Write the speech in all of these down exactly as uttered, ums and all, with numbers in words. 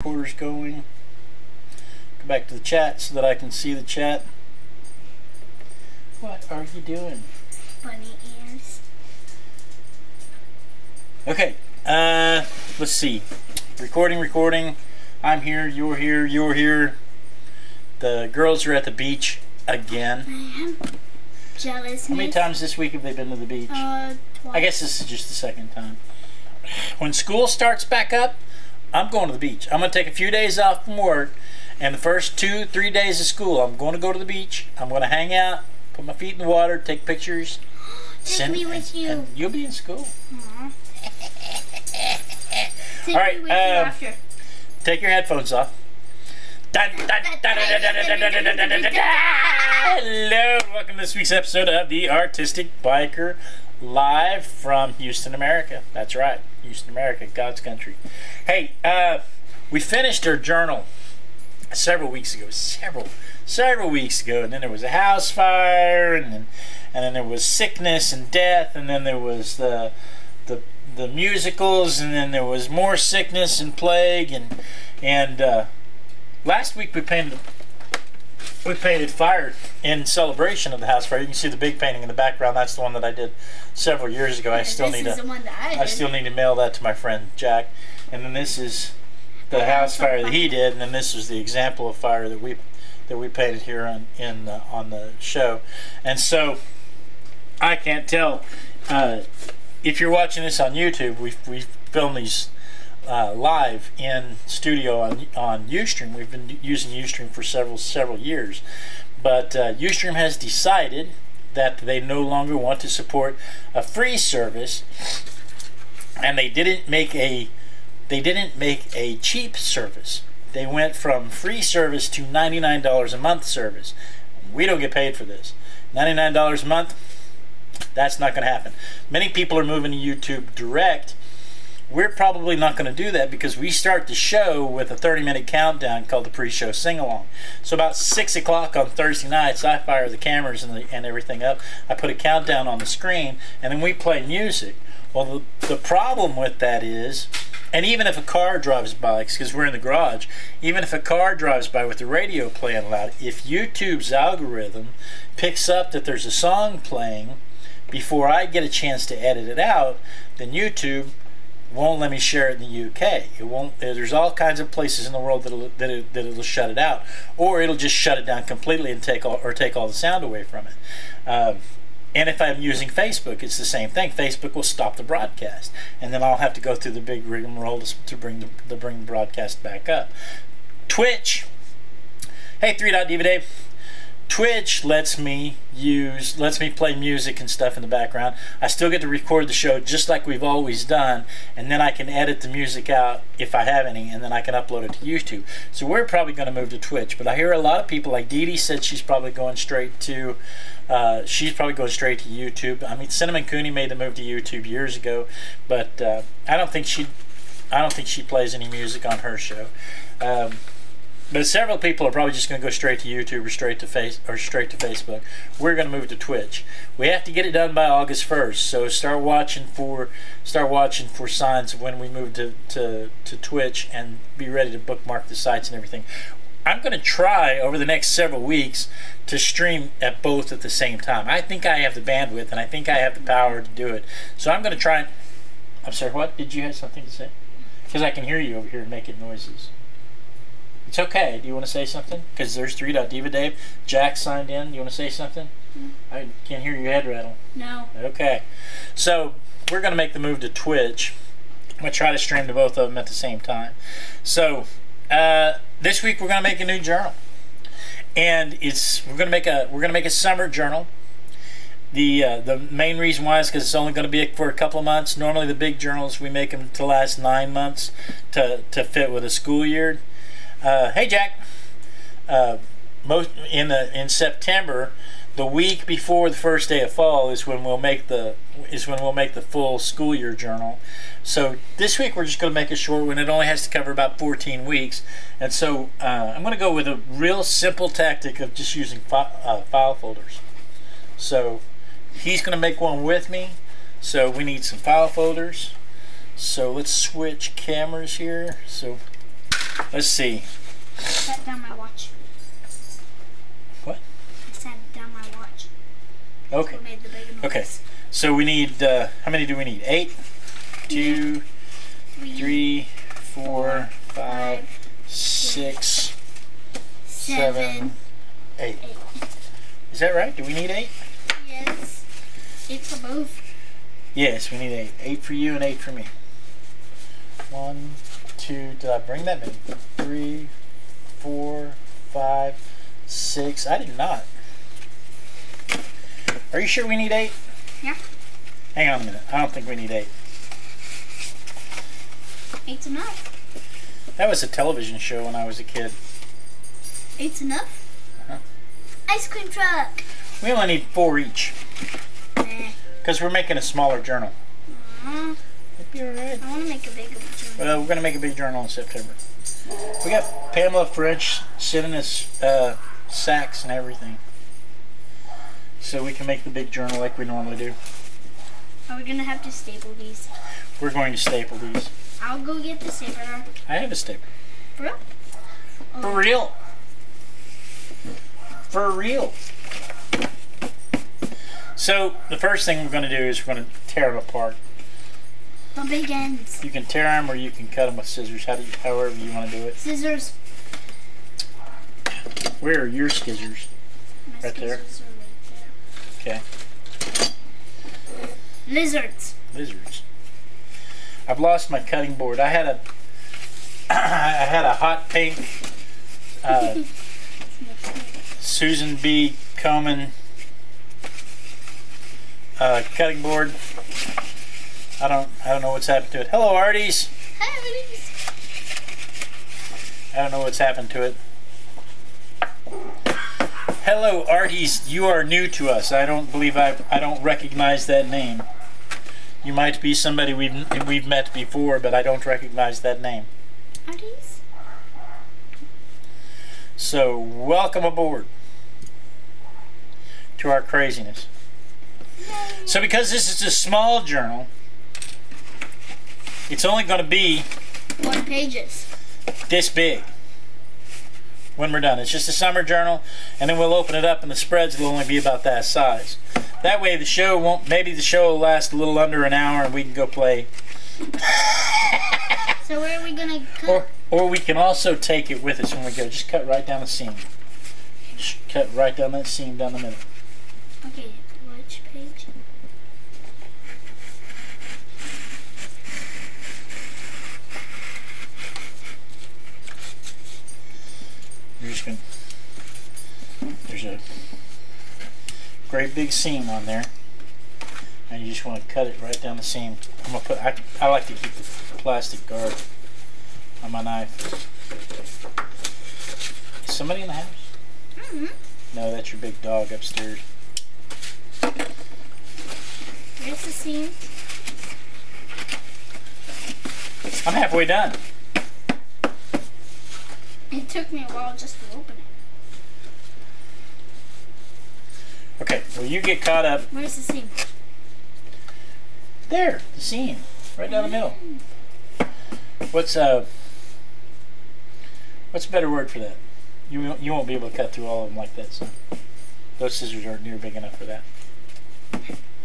Quarters going. Go back to the chat so that I can see the chat. What are you doing? Bunny ears. Okay, uh, let's see. Recording, recording. I'm here, you're here, you're here. The girls are at the beach again. I am jealous. How many times this week have they been to the beach? Uh, twice. I guess this is just the second time. When school starts back up, I'm going to the beach. I'm going to take a few days off from work, and the first two, three days of school, I'm going to go to the beach. I'm going to hang out, put my feet in the water, take pictures. Send me with you. And you'll be in school. Aww. All right. Um, you take your headphones off. Hello, welcome to this week's episode of the Artistic Biker, live from Houston, America. That's right, Houston, America, God's country. Hey, uh, we finished our journal several weeks ago, several, several weeks ago, and then there was a house fire, and then, and then there was sickness and death, and then there was the, the, the musicals, and then there was more sickness and plague, and, and, uh, last week we painted we painted fire in celebration of the house fire. You can see the big painting in the background. That's the one that I did several years ago. I still need to I, I still need to mail that to my friend Jack. And then this is the house fire that he did, and then this is the example of fire that we that we painted here on in uh, on the show. And so I can't tell uh, if you're watching this on YouTube. We we filmed these Uh, live in studio on on Ustream. We've been using Ustream for several several years, but uh, Ustream has decided that they no longer want to support a free service, and they didn't make a they didn't make a cheap service. They went from free service to ninety-nine dollars a month service. We don't get paid for this. ninety-nine dollars a month. That's not going to happen. Many people are moving to YouTube Direct. We're probably not going to do that because we start the show with a thirty minute countdown called the pre-show sing-along. So about six o'clock on Thursday nights, I fire the cameras and, the, and everything up. I put a countdown on the screen, and then we play music. Well, the, the problem with that is, and even if a car drives by, because we're in the garage, even if a car drives by with the radio playing loud, if YouTube's algorithm picks up that there's a song playing before I get a chance to edit it out, then YouTube won't let me share it in the U K. It won't. There's all kinds of places in the world that'll, that it, that it'll shut it out, or it'll just shut it down completely and take all or take all the sound away from it. Um, and if I'm using Facebook, it's the same thing. Facebook will stop the broadcast, and then I'll have to go through the big rigmarole to, to bring the to bring the broadcast back up. Twitch. Hey, three dot diva Dave. Twitch lets me use, lets me play music and stuff in the background. I still get to record the show just like we've always done, and then I can edit the music out if I have any, and then I can upload it to YouTube. So we're probably going to move to Twitch, but I hear a lot of people, like Dee Dee said she's probably going straight to, uh, she's probably going straight to YouTube. I mean, Cinnamon Cooney made the move to YouTube years ago, but uh, I don't think she, I don't think she plays any music on her show. Um, But several people are probably just going to go straight to YouTube or straight to face or straight to Facebook. We're going to move to Twitch. We have to get it done by August first. So start watching for start watching for signs of when we move to to, to Twitch, and be ready to bookmark the sites and everything. I'm going to try over the next several weeks to stream at both at the same time. I think I have the bandwidth, and I think I have the power to do it. So I'm going to try. I'm sorry. What? Did you have something to say? Because I can hear you over here making noises. It's okay. Do you want to say something? Because there's three dot diva Dave. Jack signed in. Do you want to say something? Mm. I can't hear your head rattle. No. Okay. So we're going to make the move to Twitch. I'm going to try to stream to both of them at the same time. So uh, this week we're going to make a new journal, and it's we're going to make a we're going to make a summer journal. The uh, the main reason why is because it's only going to be for a couple of months. Normally the big journals we make them to last nine months to to fit with a school year. Uh, hey Jack, uh, most in the in September, the week before the first day of fall is when we'll make the is when we'll make the full school year journal. So this week we're just going to make a short one. It only has to cover about fourteen weeks, and so uh, I'm going to go with a real simple tactic of just using fi uh, file folders. So he's going to make one with me. So we need some file folders. So let's switch cameras here. So. Let's see. I sat down my watch. What? I sat down my watch. That's okay. What made the big noise. Okay. So we need, uh, how many do we need? Eight, two, three, three four, five, five six, seven, seven eight. eight. Is that right? Do we need eight? Yes. Eight for both. Yes, we need eight. Eight for you and eight for me. One, two, did I bring that many? Three, four, five, six. I did not. Are you sure we need eight? Yeah. Hang on a minute. I don't think we need eight. Eight's enough. That was a television show when I was a kid. Eight's enough? Uh-huh. Ice cream truck. We only need four each. Because we're making a smaller journal. Uh-huh. It'd be alright. I want to make a big journal. Well, we're going to make a big journal in September. We got Pamela French sending us uh, sacks and everything. So we can make the big journal like we normally do. Are we going to have to staple these? We're going to staple these. I'll go get the stapler. I have a stapler. For real? Oh. For real. For real. So the first thing we're going to do is we're going to tear them apart. The big ends. You can tear them or you can cut them with scissors. How do you, however you want to do it. Scissors. Where are your scissors? My right scissors there. Are right there. Okay. Lizards. Lizards. I've lost my cutting board. I had a I had a hot pink uh, Susan B. Komen uh, cutting board. I don't I don't know what's happened to it. Hello, Arties. Hi, Arties. I don't know what's happened to it. Hello, Arties. You are new to us. I don't believe I I don't recognize that name. You might be somebody we've we've met before, but I don't recognize that name. Arties. So welcome aboard to our craziness. Yay. So because this is a small journal, it's only going to be one pages. This big. When we're done, it's just a summer journal, and then we'll open it up, and the spreads will only be about that size. That way, the show won't. Maybe the show will last a little under an hour, and we can go play. So where are we gonna cut? Or, or we can also take it with us when we go. Just cut right down the seam. Just cut right down that seam down the middle. Okay, which page? You're just gonna, there's a great big seam on there, and you just want to cut it right down the seam. I'm gonna put. I, I like to keep the plastic guard on my knife. Is somebody in the house? Mm-hmm. No, that's your big dog upstairs. Where's the seam? I'm halfway done. It took me a while just to open it. Okay, well you get caught up. Where's the seam? There, the seam. Right down the middle. What's uh what's a better word for that? You you won't be able to cut through all of them like that, so those scissors aren't near big enough for that.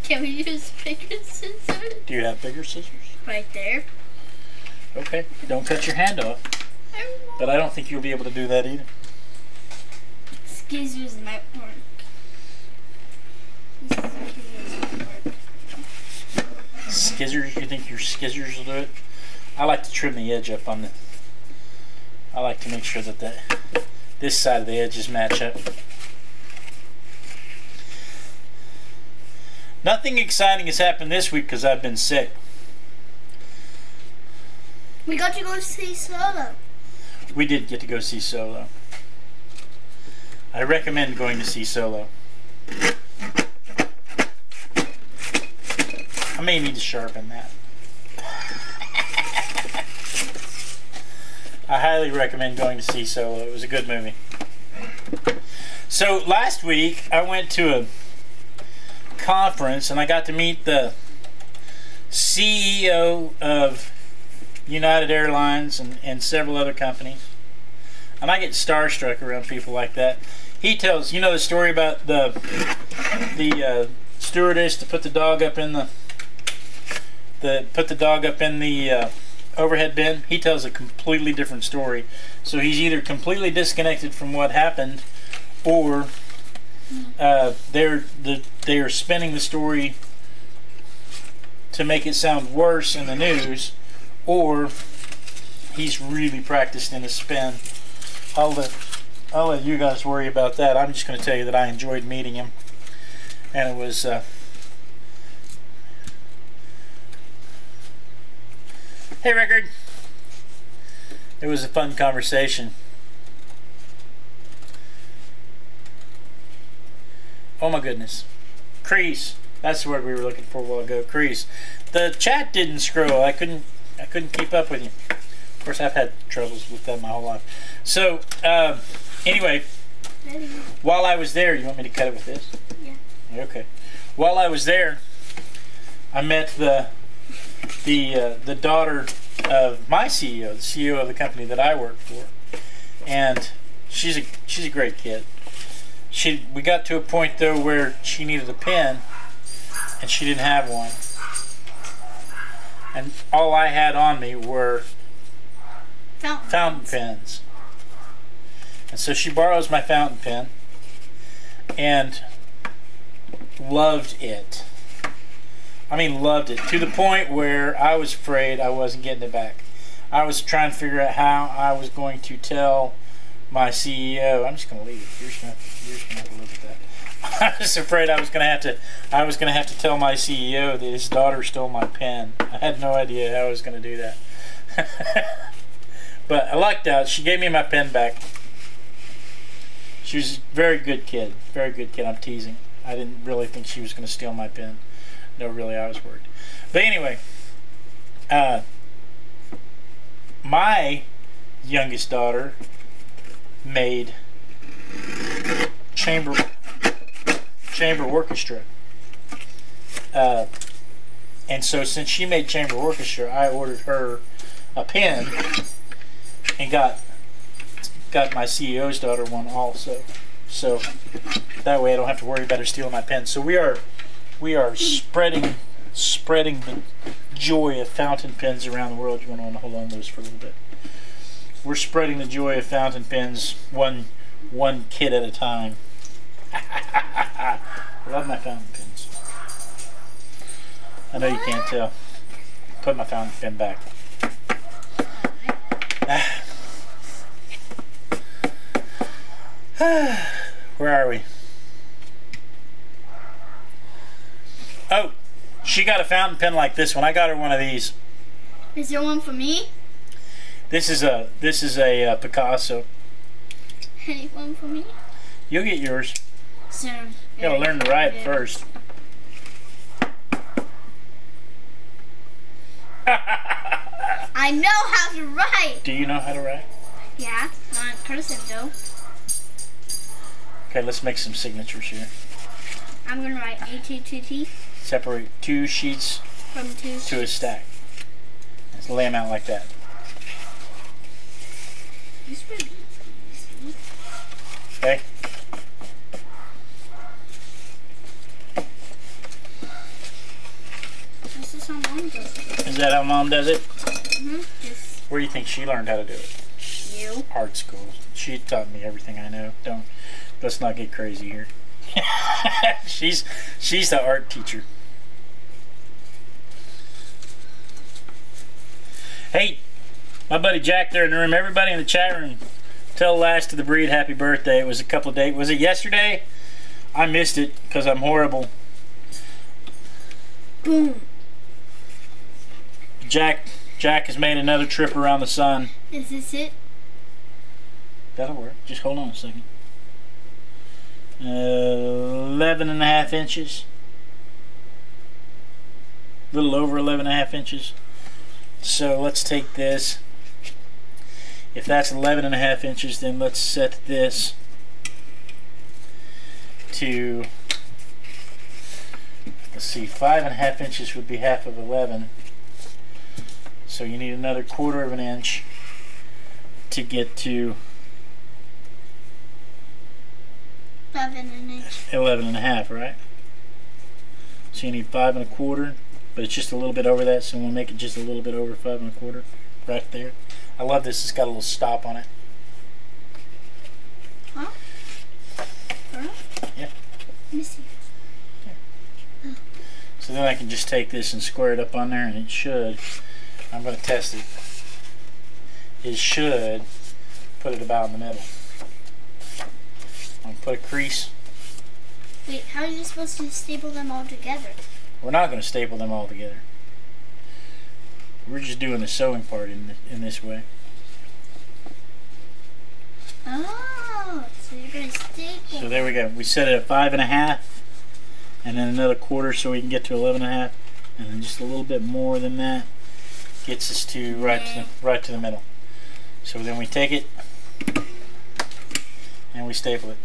Can we use bigger scissors? Do you have bigger scissors? Right there. Okay. Don't cut your hand off. But I don't think you'll be able to do that either. Scissors might work. Scissors might work. Scissors? You think your scissors will do it? I like to trim the edge up on the. I like to make sure that the, this side of the edges match up. Nothing exciting has happened this week because I've been sick. We got to go see Solo. We did get to go see Solo. I recommend going to see Solo. I may need to sharpen that. I highly recommend going to see Solo. It was a good movie. So last week I went to a conference and I got to meet the C E O of United Airlines and, and several other companies. And I get starstruck around people like that. He tells, you know the story about the the uh, stewardess to put the dog up in the the put the dog up in the uh, overhead bin. He tells a completely different story. So he's either completely disconnected from what happened, or uh, they're the, they are spinning the story to make it sound worse in the news, or he's really practiced in his spin. I'll let, I'll let you guys worry about that. I'm just going to tell you that I enjoyed meeting him, and it was uh, hey Record, it was a fun conversation. Oh my goodness, Crease, that's the word we were looking for a while ago. Crease, the chat didn't scroll. I couldn't I couldn't keep up with you. Of course, I've had troubles with that my whole life. So, um, anyway, while I was there, you want me to cut it with this? Yeah. Okay. While I was there, I met the the uh, the daughter of my C E O, the C E O of the company that I work for, and she's a she's a great kid. She we got to a point though where she needed a pen, and she didn't have one, and all I had on me were Fountain, fountain pens. And so she borrows my fountain pen and loved it. I mean loved it to the point where I was afraid I wasn't getting it back. I was trying to figure out how I was going to tell my C E O. I'm just going to leave it. You're just going to have to look at that. I was afraid I was going to have to I was going to have to tell my C E O that his daughter stole my pen. I had no idea how I was going to do that. But I lucked out. She gave me my pen back. She was a very good kid. Very good kid. I'm teasing. I didn't really think she was going to steal my pen. No, really, I was worried. But anyway, uh, my youngest daughter made chamber chamber orchestra. Uh, and so since she made chamber orchestra, I ordered her a pen. And got got my C E O's daughter one also, so that way I don't have to worry about her stealing my pen. So we are we are spreading spreading the joy of fountain pens around the world. You want to hold on to those for a little bit? We're spreading the joy of fountain pens one one kid at a time. I love my fountain pens. I know you can't tell. Put my fountain pen back. Where are we? Oh, she got a fountain pen like this one. I got her one of these. Is there one for me? This is a this is a uh, Picasso. Any one for me? You'll get yours. So you gotta learn to write first. I know how to write. Do you know how to write? Yeah, not in person though. Okay, let's make some signatures here. I'm gonna write A two two T. Separate two sheets from two to a stack. Let's lay them out like that. This would be easy. Okay. This is how mom does it. Is that how mom does it? Mm-hmm. Yes. Where do you think she learned how to do it? You. Art school. She taught me everything I know. Don't. Let's not get crazy here. she's she's the art teacher. Hey, my buddy Jack there in the room. Everybody in the chat room, tell Last to the Breed happy birthday. It was a couple of days. Was it yesterday? I missed it because I'm horrible. Boom. Jack Jack has made another trip around the sun. Is this it? That'll work. Just hold on a second. Uh, eleven and a half inches. A little over eleven and a half inches. So let's take this. If that's eleven and a half inches, then let's set this to, let's see, five and a half inches would be half of eleven. So you need another quarter of an inch to get to eleven an inch. eleven and a half, right? So you need five and a quarter, but it's just a little bit over that, so we'll make it just a little bit over five and a quarter, right there. I love this. It's got a little stop on it. Huh? Huh? Yeah. Let me see. There. Oh. So then I can just take this and square it up on there, and it should. I'm going to test it. It should put it about in the middle. I'm going to put a crease. Wait, how are you supposed to staple them all together? We're not going to staple them all together. We're just doing the sewing part in this, in this way. Oh, so you're going to staple. So there we go. We set it at five and a half, and then another quarter so we can get to eleven and a half, and then just a little bit more than that gets us to right okay. to the, right to the middle. So then we take it and we staple it.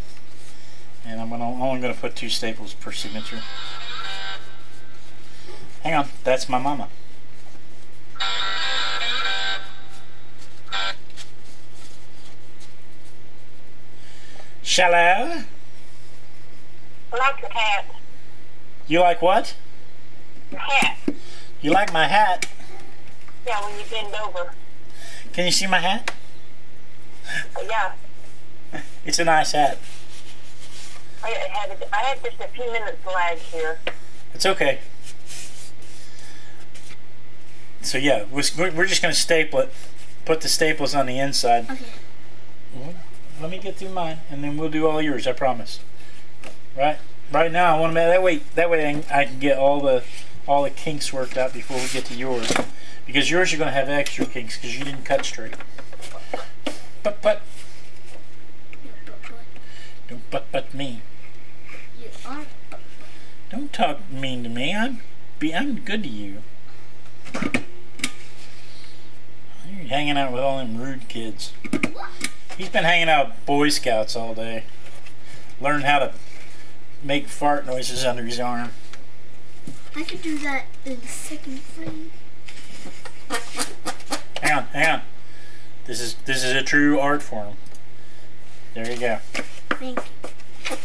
And I'm gonna, only going to put two staples per signature. Hang on, that's my mama. Shallow? I like your hat. You like what? Your hat. You like my hat? Yeah, when you bend over. Can you see my hat? Yeah. It's a nice hat. I had, I had just a few minutes lag here. It's okay. So yeah, we're, we're just going to staple it. Put the staples on the inside. Okay. Well, let me get through mine, and then we'll do all yours. I promise. Right, right now I want to make that way. That way I can, I can get all the all the kinks worked out before we get to yours, because yours are going to have extra kinks because you didn't cut straight. But but. Don't butt butt me. You are. Don't talk mean to me. I'm be I'm good to you. You're hanging out with all them rude kids. He's been hanging out with Boy Scouts all day. Learn how to make fart noises under his arm. I could do that in the second frame. Hang on, hang on. This is this is a true art form. There you go. Thank you.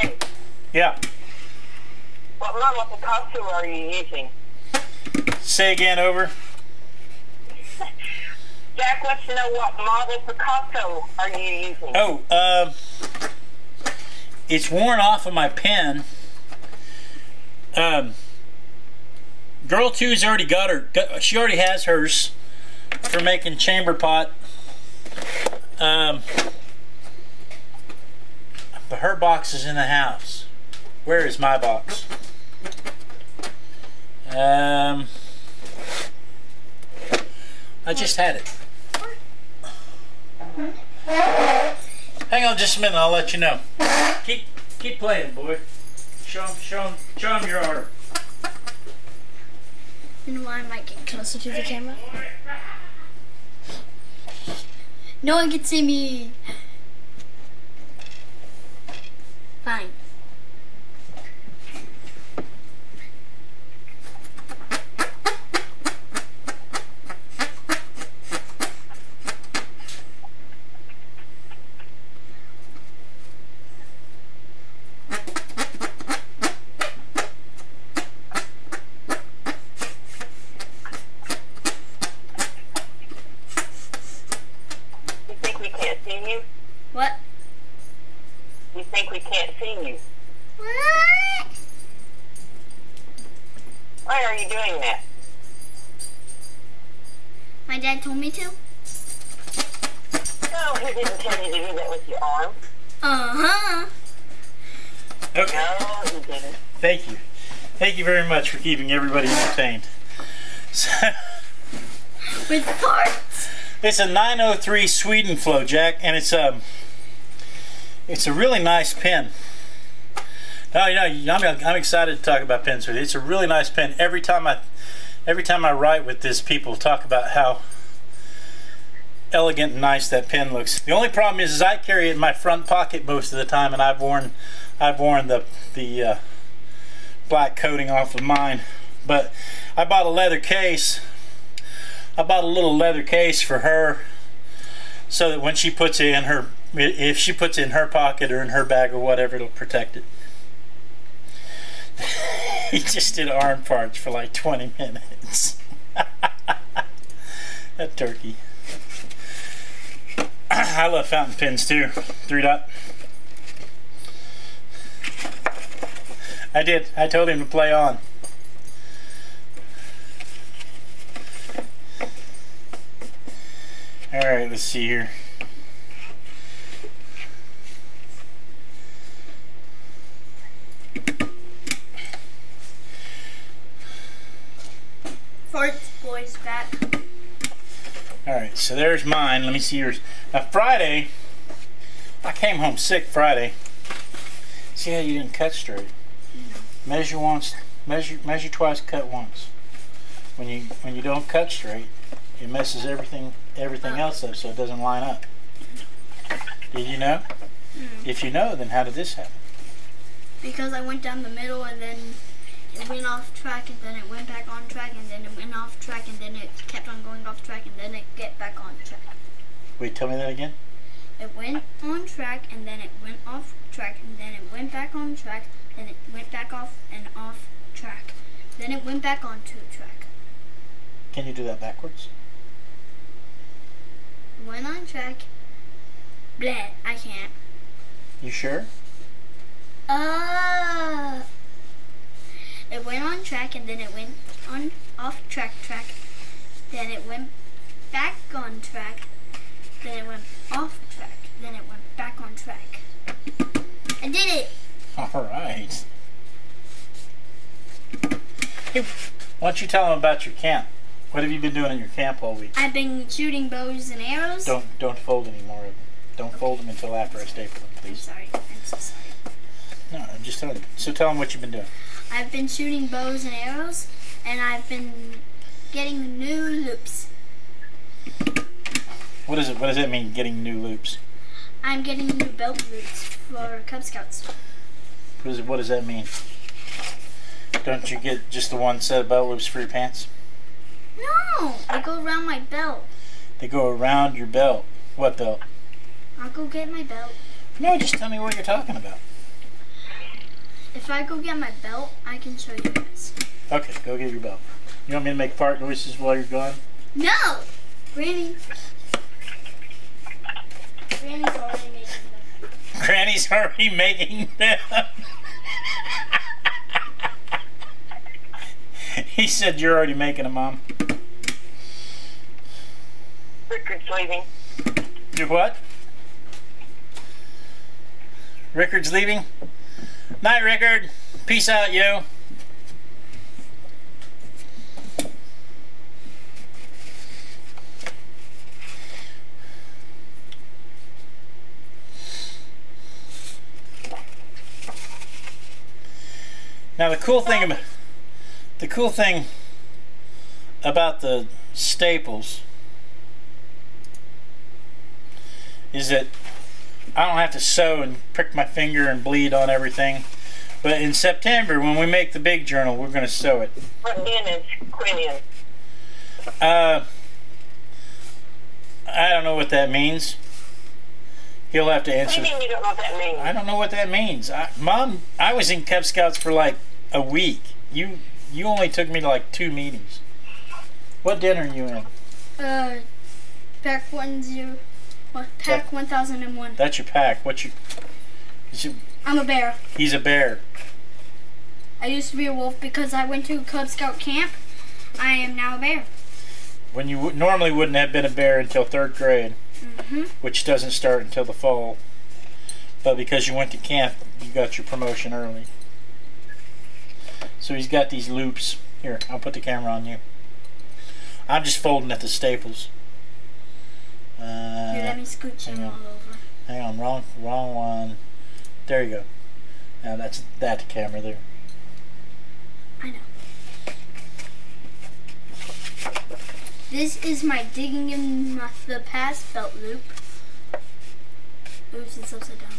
Hey. Yeah. What model of Picasso are you using? Say again, over. Jack wants to know what model Picasso are you using? Oh, uh, it's worn off of my pen. Um, Girl Two's already got her. She already has hers. For making chamber pot, um, but her box is in the house. Where is my box? Um, I just had it. Hang on just a minute. I'll let you know. Keep keep playing, boy. Show him, show him, show him your order. You know why I might get closer to the camera? No one can see me. Fine. Very much for keeping everybody entertained. So, with parts. It's a nine oh three Sweden Flow, Jack, and it's um, it's a really nice pen. No, you know, I'm, I'm excited to talk about pens with you. It's a really nice pen. Every time I, every time I write with this, people talk about how elegant and nice that pen looks. The only problem is, is I carry it in my front pocket most of the time, and I've worn, I've worn the the. Uh, black coating off of mine. But I bought a leather case. I bought a little leather case for her so that when she puts it in her, if she puts it in her pocket or in her bag or whatever, it'll protect it. He just did arm parts for like twenty minutes. That turkey. I love fountain pens too. Three dot. I did. I told him to play on. Alright, let's see here. Fourth boy's back. Alright, so there's mine. Let me see yours. Now, Friday, I came home sick Friday. See how you didn't cut straight? Measure once, measure measure twice, cut once. When you when you don't cut straight, it messes everything everything else up, so it doesn't line up. Did you know? Mm. If you know, then how did this happen? Because I went down the middle and then it went off track and then it went back on track and then it went off track and then it kept on going off track and then it get back on track. Wait, tell me that again. It went on track and then it went off track and then it went back on track. Then it went back off and off track. Then it went back onto track. Can you do that backwards? Went on track. Bleh, I can't. You sure? Uh, it went on track and then it went on off track track. Then it went back on track. Then it went off track. Then it went back on track. I did it! Alright. Hey, why don't you tell them about your camp? What have you been doing in your camp all week? I've been shooting bows and arrows. Don't don't fold any more of them. Don't okay. fold them until after I staple them, please. I'm sorry. I'm so sorry. No, I'm just telling you. So tell them what you've been doing. I've been shooting bows and arrows, and I've been getting new loops. What is it? What does that mean, getting new loops? I'm getting new belt loops for Cub Scouts. What does that mean? Don't you get just the one set of belt loops for your pants? No, they go around my belt. They go around your belt. What belt? I'll go get my belt. No, just tell me what you're talking about. If I go get my belt, I can show you guys. Okay, go get your belt. You want me to make fart noises while you're gone? No! Granny. Granny's already making them. Granny's already making them. He said you're already making them, Mom. Rickard's leaving. Do what? Rickard's leaving? Night, Rickard. Peace out, yo. Now the cool thing about the cool thing about the staples is that I don't have to sew and prick my finger and bleed on everything. But in September, when we make the big journal, we're going to sew it. What in is quinine? Uh, I don't know what that means. He'll have to answer. What do you mean you don't know what that means? I don't know what that means. I, Mom, I was in Cub Scouts for like a week. You you only took me to like two meetings. What dinner are you in? Uh, pack one zero. What, pack that, one thousand one. That's your pack. What's your... Is it, I'm a bear. He's a bear. I used to be a wolf because I went to Cub Scout camp. I am now a bear. When you w normally wouldn't have been a bear until third grade, mm-hmm. which doesn't start until the fall. But because you went to camp, you got your promotion early. So he's got these loops. Here, I'll put the camera on you. I'm just folding at the staples. Uh, Here, let me scooch him all over. Hang on, wrong, wrong one. There you go. Now that's that camera there. I know. This is my digging in my, the past belt loop. Oops, it's upside down.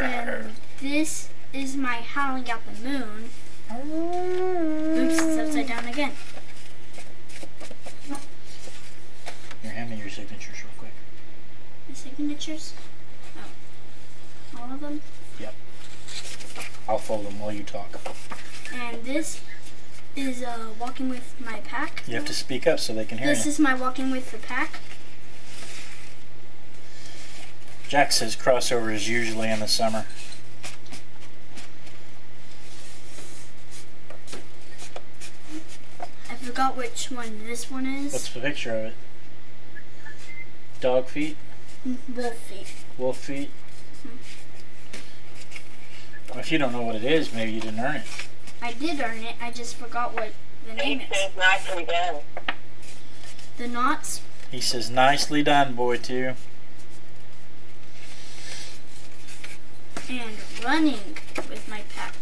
And this is my howling at the moon. Oops, it's upside down again. pictures? Oh. All of them? Yep. I'll fold them while you talk. And this is uh, walking with my pack. You have to speak up so they can hear this you. This is my walking with the pack. Jack says crossover is usually in the summer. I forgot which one this one is. What's the picture of it? Dog feet? Wolf feet. Wolf feet? Mm-hmm. Well, if you don't know what it is, maybe you didn't earn it. I did earn it, I just forgot what the name is. He says nicely done. The knots? He says nicely done, boy, too. And running with my pack.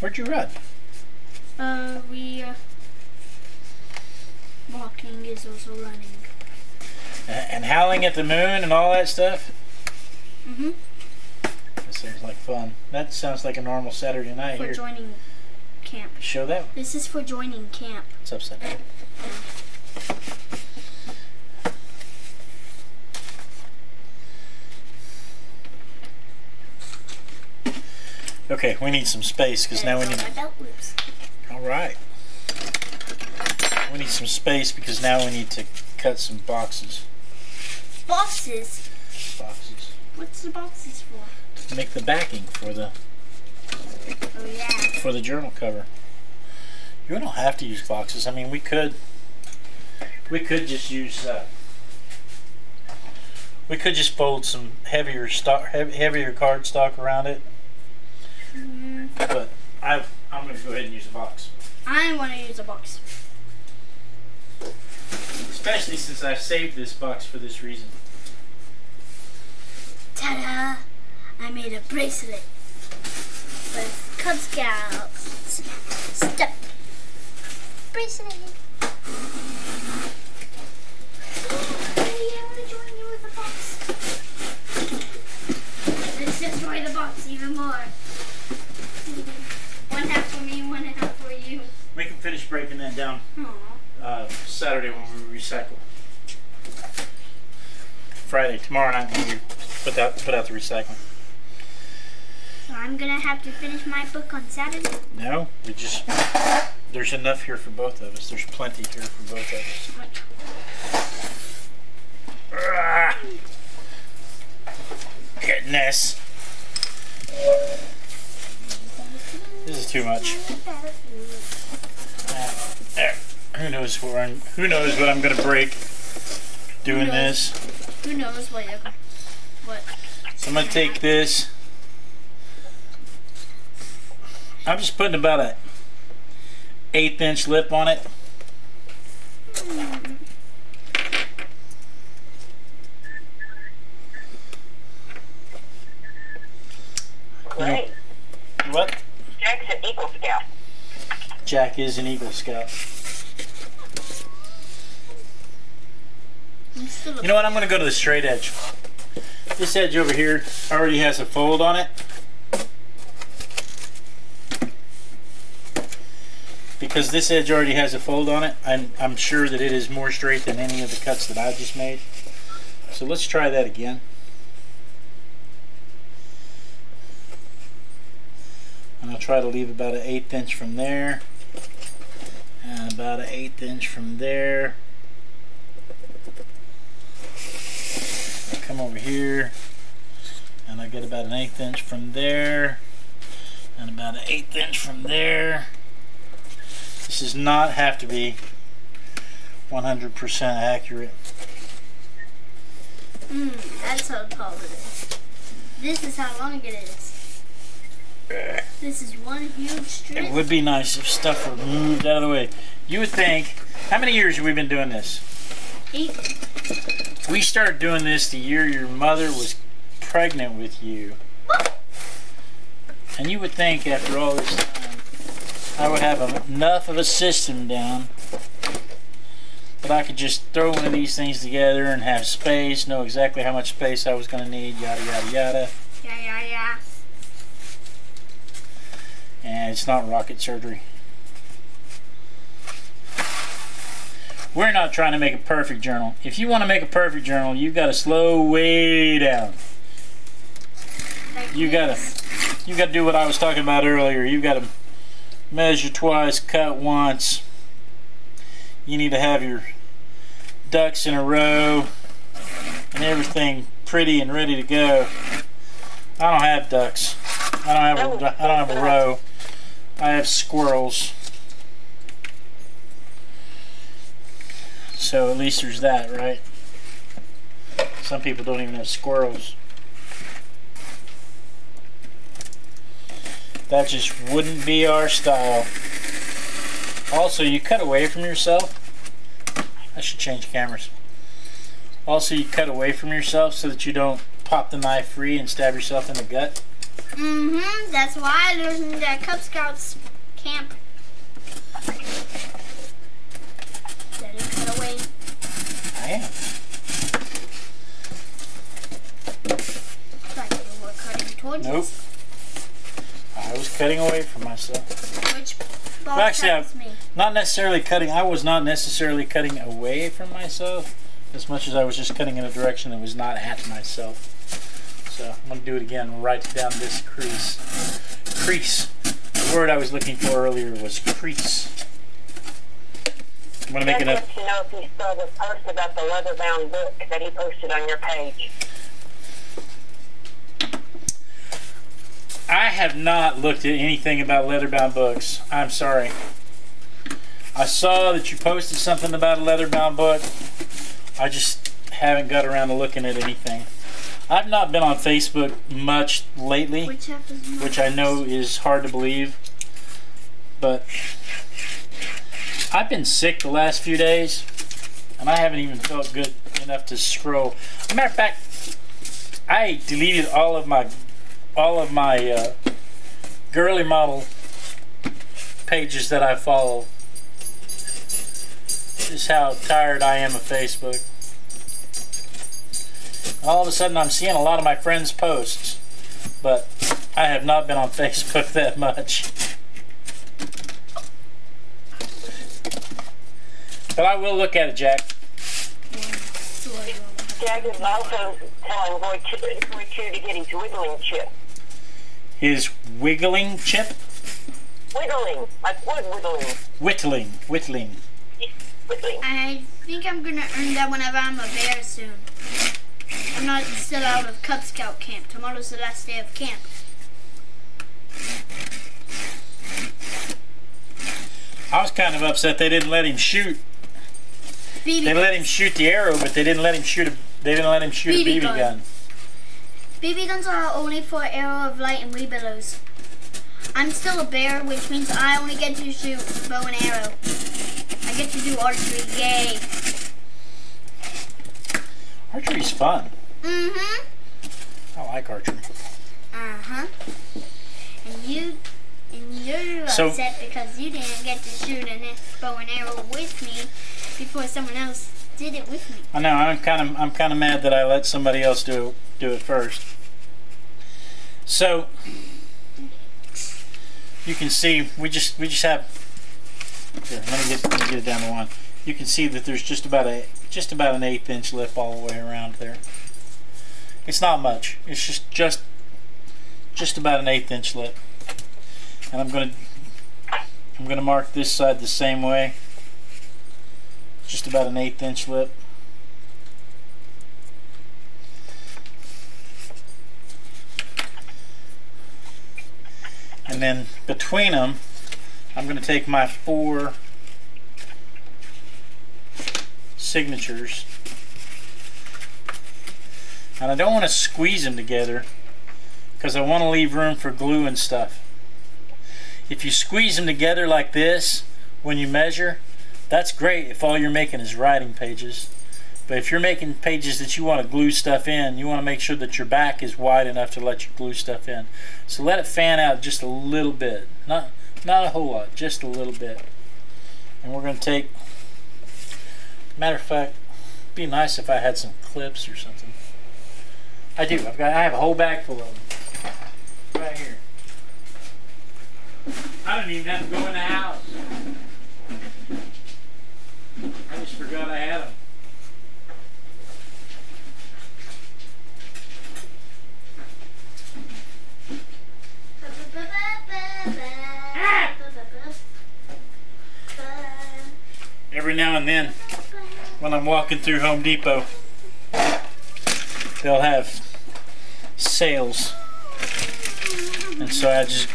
Where'd you run? Uh, we, uh, walking is also running. And howling at the moon and all that stuff? Mm-hmm. That sounds like fun. That sounds like a normal Saturday night for here. For joining camp. Show that. This is for joining camp. It's upside down. Okay, we need some space because now we need... Alright. We need some space because now we need to cut some boxes. Boxes? Boxes. What's the boxes for? To make the backing for the... Oh, yeah. For the journal cover. You don't have to use boxes. I mean, we could... We could just use... Uh, we could just fold some heavier stock, heavier cardstock around it. Mm-hmm. But I've, I'm going to go ahead and use a box. I want to use a box. Especially since I've saved this box for this reason. Ta-da! I made a bracelet with Cub Scouts stuff. Bracelet! I'm going to join you with a box. Let's destroy the box even more. One half for me, one half for you. We can finish breaking that down uh, Saturday when we recycle. Friday, tomorrow night when we put out, put out the recycling. So I'm going to have to finish my book on Saturday? No, we just, there's enough here for both of us. There's plenty here for both of us. Ah, goodness. This is too much. Uh, there. Who knows what I'm, who knows what I'm gonna break doing who this? Who knows what? What? So I'm gonna take this. I'm just putting about an eighth inch lip on it. Mm. Great. You, what? Jack's an Eagle Scout. Jack is an Eagle Scout. You know what? I'm going to go to the straight edge. This edge over here already has a fold on it. Because this edge already has a fold on it, I'm, I'm sure that it is more straight than any of the cuts that I just made. So let's try that again. And I'll try to leave about an eighth inch from there, and about an eighth inch from there. I come over here, and I get about an eighth inch from there, and about an eighth inch from there. This does not have to be one hundred percent accurate. Mm, that's how tall it is. This is how long it is. This is one huge strip. It would be nice if stuff were moved out of the way. You would think, how many years have we been doing this? Eight. We started doing this the year your mother was pregnant with you. What? And you would think after all this time, I would have enough of a system down that I could just throw one of these things together and have space, know exactly how much space I was going to need, yada, yada, yada. Yeah, yeah, yeah. And it's not rocket surgery. We're not trying to make a perfect journal. If you want to make a perfect journal, you've got to slow way down. You gotta, you gotta do what I was talking about earlier. You gotta measure twice, cut once. You need to have your ducks in a row and everything pretty and ready to go. I don't have ducks. I don't have. A, I don't have a row. I have squirrels. So at least there's that, right? Some people don't even have squirrels. That just wouldn't be our style. Also, you cut away from yourself. I should change cameras. Also, you cut away from yourself so that you don't pop the knife free and stab yourself in the gut. Mm-hmm. That's why I learned that Cub Scouts camp. That is cut away. I am. I thought you were cutting towards nope. Us. I was cutting away from myself. Which ball well, actually, cuts I, me? Not necessarily cutting. I was not necessarily cutting away from myself as much as I was just cutting in a direction that was not at myself. So I'm going to do it again right down this crease. Crease. The word I was looking for earlier was crease. I'm going to make it up. You know if you saw the post about the leather-bound book that he posted on your page. I have not looked at anything about leather-bound books. I'm sorry. I saw that you posted something about a leather-bound book. I just haven't got around to looking at anything. I've not been on Facebook much lately, which, which I know is hard to believe. But I've been sick the last few days, and I haven't even felt good enough to scroll. As a matter of fact, I deleted all of my... all of my uh, girly model pages that I follow. Just how tired I am of Facebook. And all of a sudden I'm seeing a lot of my friends' posts, but I have not been on Facebook that much. But I will look at it, Jack. Jack is also telling Roy Chew to get his wiggling chip. His wiggling chip? Wiggling. Like wood wiggling. Whittling. Whittling. Whittling. I think I'm going to earn that whenever I'm a bear soon. I'm not still out of Cub Scout camp. Tomorrow's the last day of camp. I was kind of upset they didn't let him shoot. B B they guns. Let him shoot the arrow, but they didn't let him shoot a they didn't let him shoot B B a B B gun. gun. B B guns are only for arrow of light and wee billows. I'm still a bear, which means I only get to shoot bow and arrow. I get to do archery, yay! Archery's fun. Mm-hmm. I like archery. Uh-huh. And you and you're so, upset because you didn't get to shoot a bow and arrow with me. Before someone else did it with me. I know. I'm kind of. I'm kind of mad that I let somebody else do do it first. So you can see we just we just have. Here, let me get let me get it down to one. You can see that there's just about a just about an eighth inch lip all the way around there. It's not much. It's just just just about an eighth inch lip. And I'm gonna I'm gonna mark this side the same way. Just about an eighth inch lip. And then between them, I'm going to take my four signatures. And I don't want to squeeze them together because I want to leave room for glue and stuff. If you squeeze them together like this when you measure, that's great if all you're making is writing pages. But if you're making pages that you want to glue stuff in, you want to make sure that your back is wide enough to let you glue stuff in. So let it fan out just a little bit. Not, not a whole lot, just a little bit. And we're going to take... Matter of fact, it'd be nice if I had some clips or something. I do. I've got, I have a whole bag full of them. Right here. I don't even have to go in the house. just forgot I had them. Ah! Every now and then, when I'm walking through Home Depot, they'll have sales, and so I just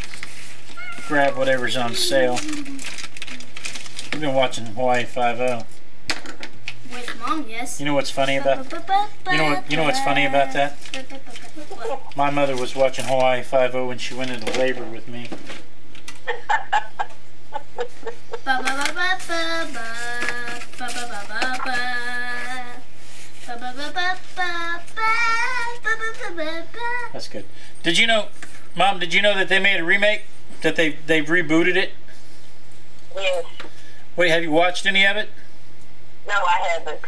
grab whatever's on sale. I've been watching Hawaii Five-O. With mom, yes. You know what's funny about you know what you know what's funny about that? What? My mother was watching Hawaii Five-O when she went into labor with me. That's good. Did you know, Mom? Did you know that they made a remake? That they they've rebooted it? Yes. Wait, have you watched any of it? No, I haven't.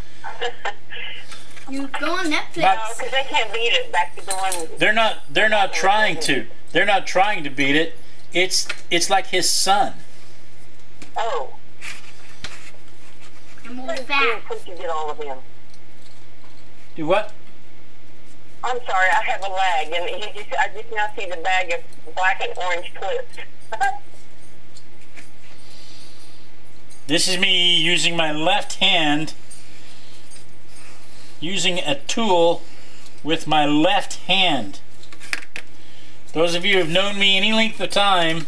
You go on Netflix. No, because they can't beat it. Back to the one. They're not. They're not trying to. They're not trying to beat it. It's it's like his son. Oh. And what was that? Where did you get all of them? Do what? I'm sorry, I have a lag, and he just, I just now see the bag of black and orange clips. This is me using my left hand, using a tool with my left hand. Those of you who have known me any length of time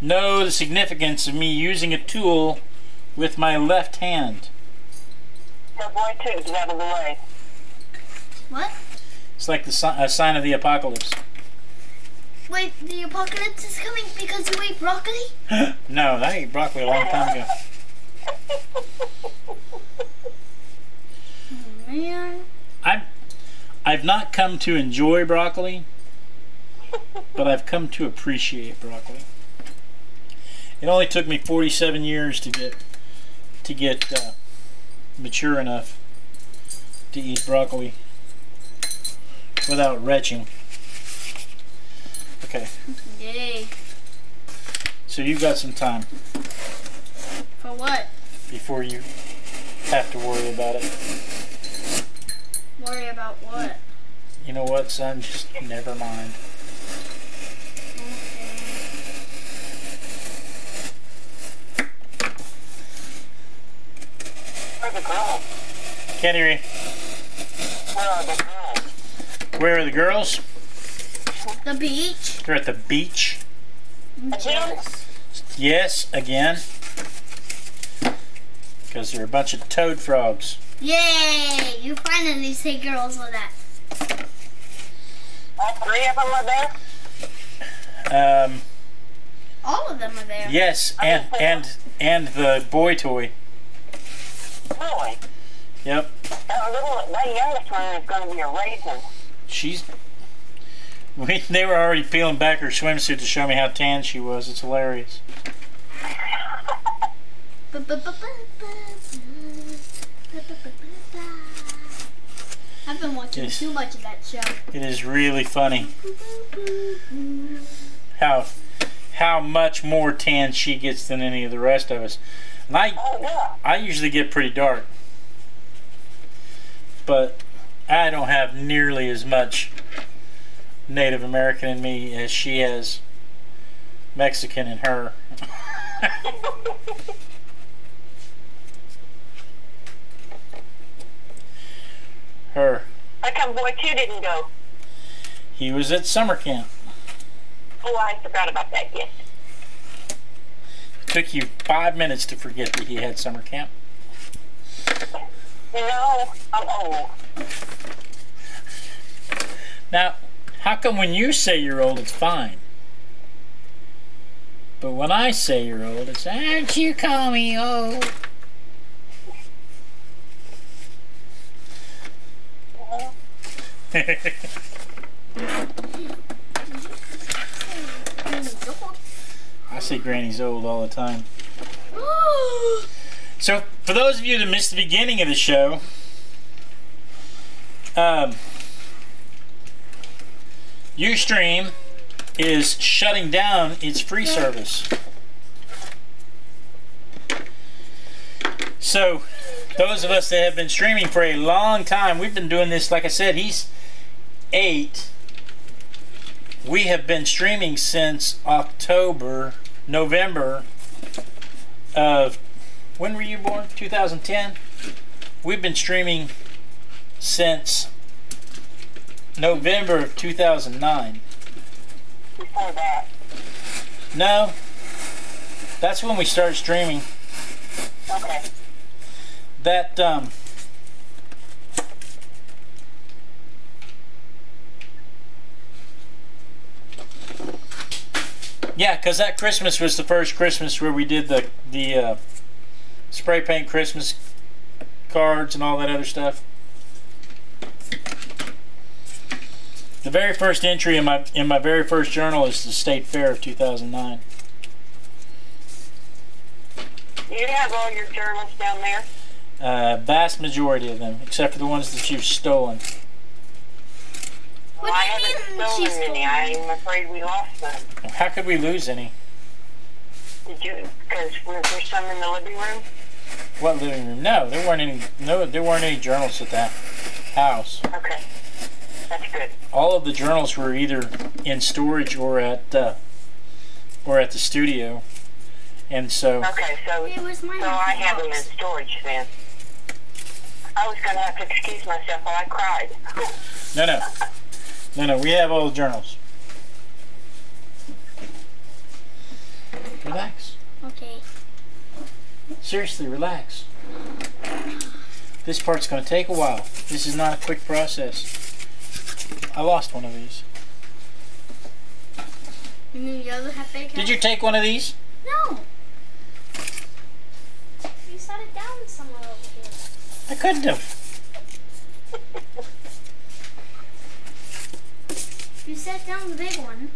know the significance of me using a tool with my left hand. So boy two's out of the way. What? It's like the si a sign of the apocalypse. Wait, the apocalypse is coming because you ate broccoli? No, I ate broccoli a long time ago. Oh, man. I'm, I've not come to enjoy broccoli, but I've come to appreciate broccoli. It only took me forty-seven years to get to get uh, mature enough to eat broccoli without retching. Okay. Yay. So you've got some time. For what? Before you have to worry about it. Worry about what? You know what, son? Just never mind. Okay. Where's the girl? Can't hear you. Where are the girls? Where are the girls? The beach. They're at the beach. Again? Yes, again. Because they're a bunch of toad frogs. Yay! You finally say girls with that. All three of them are there? Um. All of them are there. Yes, and and and the boy toy. Boy. Yep. That little, that youngest one is going to be a raisin. She's. We, they were already peeling back her swimsuit to show me how tan she was. It's hilarious. I've been watching yes. too much of that show. It is really funny how how much more tan she gets than any of the rest of us. And I oh, yeah. I usually get pretty dark, but I don't have nearly as much Native American in me as she has Mexican in her. Her. How come boy two didn't go? He was at summer camp. Oh, I forgot about that, yes. It took you five minutes to forget that he had summer camp. No, I'm old. Now, how come when you say you're old, it's fine? But when I say you're old, it's, aren't you call me old? Uh-huh. I say Granny's old all the time. So, for those of you that missed the beginning of the show, um, Ustream is shutting down its free service. So, those of us that have been streaming for a long time, we've been doing this, like I said, he's eight. We have been streaming since October, November of, when were you born? two thousand ten? We've been streaming since November of two thousand nine. Before that. No. That's when we started streaming. Okay. That, um... yeah, because that Christmas was the first Christmas where we did the, the uh, spray paint Christmas cards and all that other stuff. The very first entry in my in my very first journal is the State Fair of two thousand nine. You have all your journals down there? Uh, vast majority of them, except for the ones that you've stolen. Well, I haven't stolen any. I'm afraid we lost them. How could we lose any? Did you? Because were there some in the living room? What living room? No, there weren't any. No, there weren't any journals at that house. Okay, that's good. All of the journals were either in storage or at uh, or at the studio, and so. Okay, so it was my so I had them in storage then. I was gonna have to excuse myself while I cried. No, no. No, no, we have all the journals. Relax. Okay. Seriously, relax. This part's going to take a while. This is not a quick process. I lost one of these. You mean the other half bacon? Did you take one of these? No. You set it down somewhere over here. I couldn't have. You set down the big one,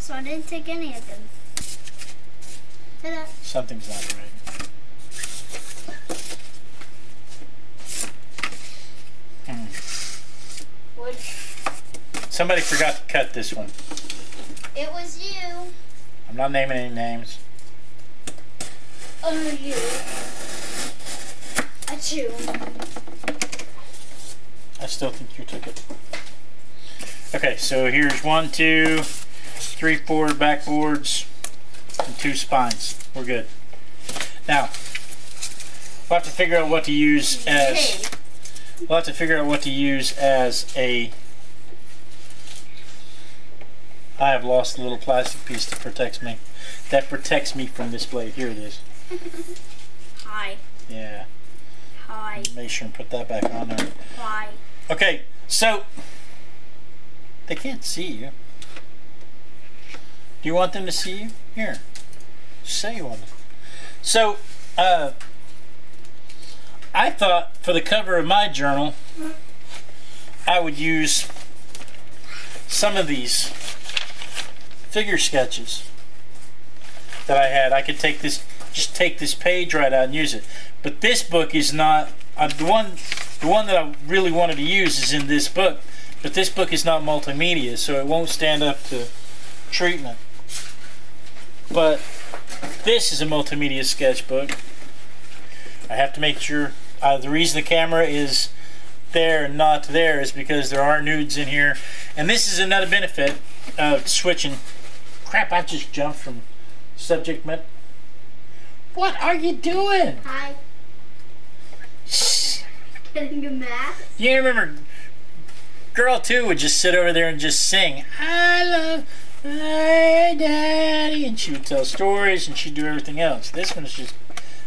so I didn't take any of them. Ta-da. Something's not right. Mm. Wood. Somebody forgot to cut this one. It was you. I'm not naming any names. Oh, you. That's you. I still think you took it. Okay, so here's one, two, three, four backboards, and two spines. We're good. Now, we'll have to figure out what to use as. We'll have to figure out what to use as a. I have lost a little plastic piece that protects me. That protects me from this blade. Here it is. Hi. Yeah. Hi. Make sure and put that back on there. Hi. Okay, so they can't see you. Do you want them to see you? Here, say you want them. So, uh, I thought for the cover of my journal, I would use some of these figure sketches that I had. I could take this, just take this page right out and use it. But this book is not uh, the one. The one that I really wanted to use is in this book, but this book is not multimedia, so it won't stand up to treatment. But this is a multimedia sketchbook. I have to make sure uh, the reason the camera is there and not there is because there are nudes in here, and this is another benefit of switching. Crap! I just jumped from subject matter. What are you doing? Hi. Getting a mask. You remember, girl two would just sit over there and just sing, "I love my daddy," and she would tell stories and she'd do everything else. This one is just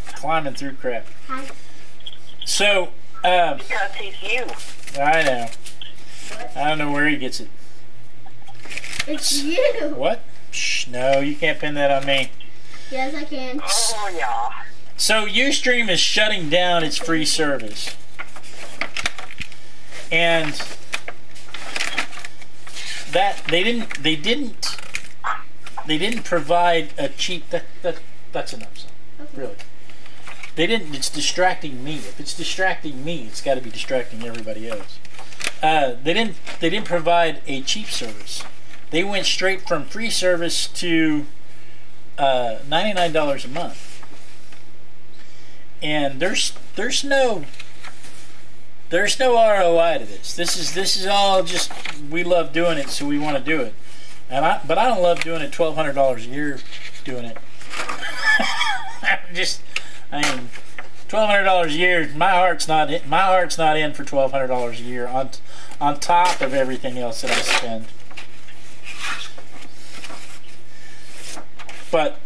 climbing through crap. Hi. So, um, because he's you. I know. What? I don't know where he gets it. It's you. What? Shh, no, you can't pin that on me. Yes, I can. Oh yeah. So Ustream is shutting down its free service. And that they didn't they didn't they didn't provide a cheap that, that that's enough so, okay. Really. They didn't it's distracting me. If it's distracting me, it's gotta be distracting everybody else. Uh, they didn't they didn't provide a cheap service. They went straight from free service to uh, ninety-nine dollars a month. and there's there's no there's no R O I to this. This is this is all just we love doing it, so we want to do it. And I but I don't love doing it. twelve hundred dollars a year doing it. just I mean, twelve hundred dollars a year. My heart's not in, my heart's not in for twelve hundred dollars a year on on top of everything else that I spend. But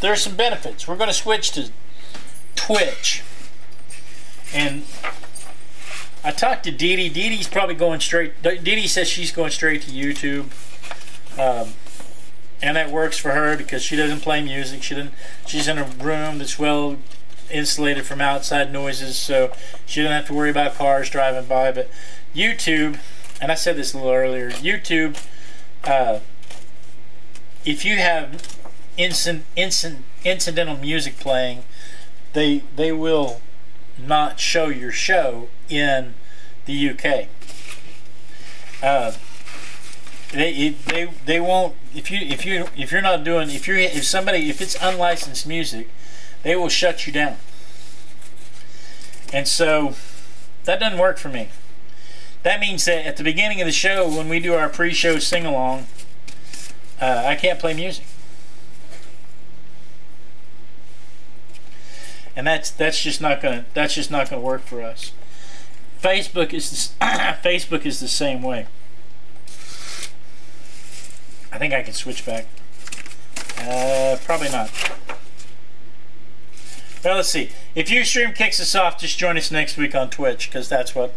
there's some benefits. We're going to switch to Twitch. And I talked to Dee Dee. Dee Dee's probably going straight. Dee Dee says she's going straight to YouTube. Um, and that works for her because she doesn't play music. She doesn't, she's in a room that's well insulated from outside noises. So she doesn't have to worry about cars driving by. But YouTube, and I said this a little earlier, YouTube, uh, if you have Instant, instant, incidental music playing, they they will not show your show in the U K. Uh, they they they won't if you if you if you're not doing if you if somebody if it's unlicensed music, they will shut you down. And so that doesn't work for me. That means that at the beginning of the show, when we do our pre-show sing-along, uh, I can't play music. And that's that's just not gonna that's just not gonna work for us. Facebook is the, Facebook is the same way. I think I can switch back. Uh, probably not. Well, let's see. If Ustream kicks us off, just join us next week on Twitch because that's what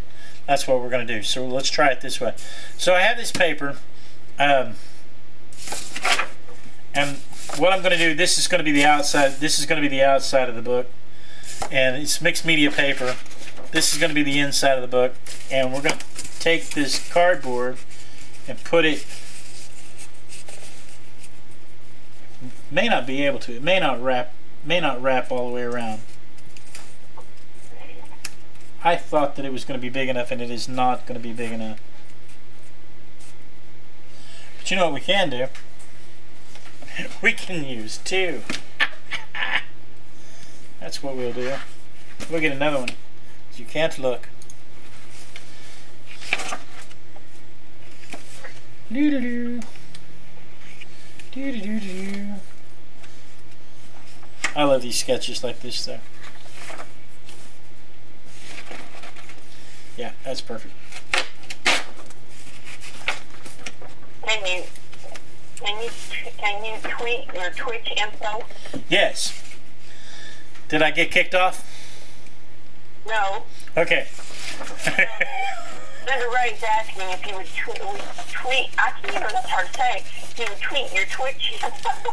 that's what we're gonna do. So let's try it this way. So I have this paper, um, and what I'm gonna do. This is gonna be the outside. This is gonna be the outside of the book. And it's mixed media paper. This is going to be the inside of the book, and we're going to take this cardboard and put it. May not be able to. It may not wrap. May not wrap all the way around. I thought that it was going to be big enough, and it is not going to be big enough. But you know what we can do? We can use two. That's what we'll do. We'll get another one. You can't look. Doo doo doo. Doo doo doo doo. I love these sketches like this, though. Yeah, that's perfect. Can you can you can you tweet your Twitch info? Yes. Did I get kicked off? No. Okay. Linda Ray's asking if you would tweet, tweet. I can't even, that's hard to say. You would tweet your Twitch.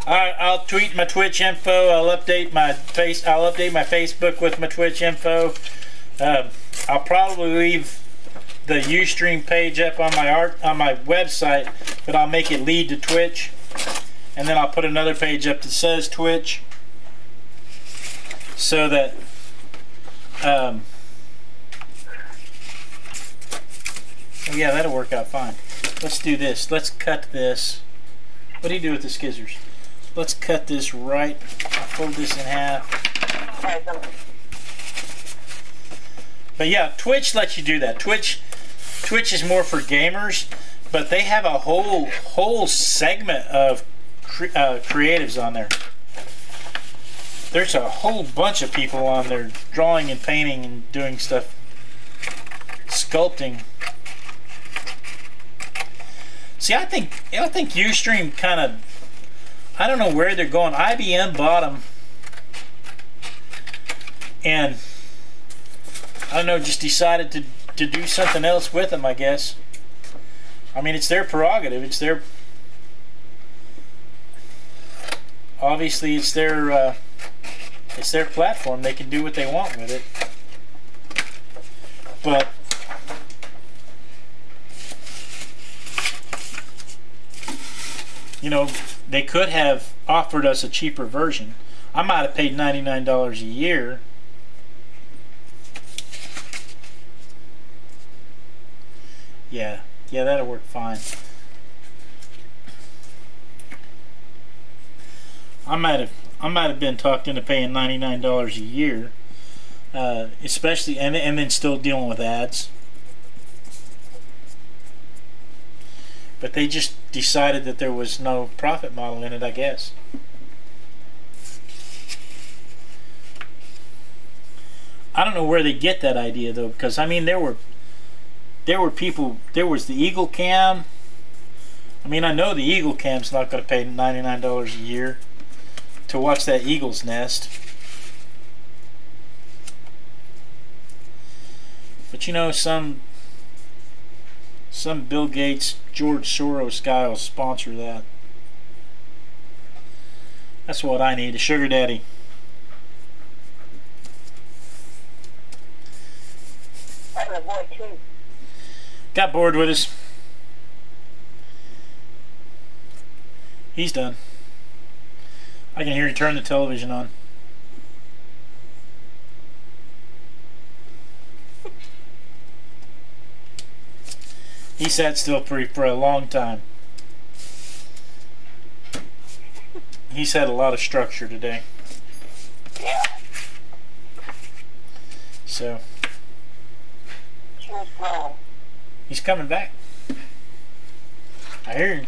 Alright, I'll tweet my Twitch info. I'll update my face. I'll update my Facebook with my Twitch info. Um, I'll probably leave the Ustream page up on my art on my website, but I'll make it lead to Twitch, and then I'll put another page up that says Twitch. So that, um, oh yeah, that'll work out fine. Let's do this. Let's cut this. What do you do with the scissors? Let's cut this right. I'll fold this in half. But yeah, Twitch lets you do that. Twitch, Twitch is more for gamers, but they have a whole whole segment of cre uh, creatives on there. There's a whole bunch of people on there drawing and painting and doing stuff, sculpting. See, I think I think Ustream kind of, I don't know where they're going. I B M bought them, and I don't know, just decided to to do something else with them. I guess. I mean, it's their prerogative. It's their obviously it's their. Uh, It's their platform. They can do what they want with it. But you know, they could have offered us a cheaper version. I might have paid ninety-nine dollars a year. Yeah, yeah, that'll work fine. I might have I might have been talked into paying ninety-nine dollars a year uh, especially and, and then still dealing with ads. But they just decided that there was no profit model in it, I guess. I don't know where they get that idea though, because I mean there were there were people, there was the Eagle Cam. I mean, I know the Eagle Cam's not going to pay ninety-nine dollars a year to watch that eagle's nest. But you know, some some Bill Gates, George Soros guy will sponsor that. That's what I need, a sugar daddy. Got bored with us. He's done. I can hear you turn the television on. He sat still for, for a long time. He's had a lot of structure today. Yeah. So. He's coming back. I hear him.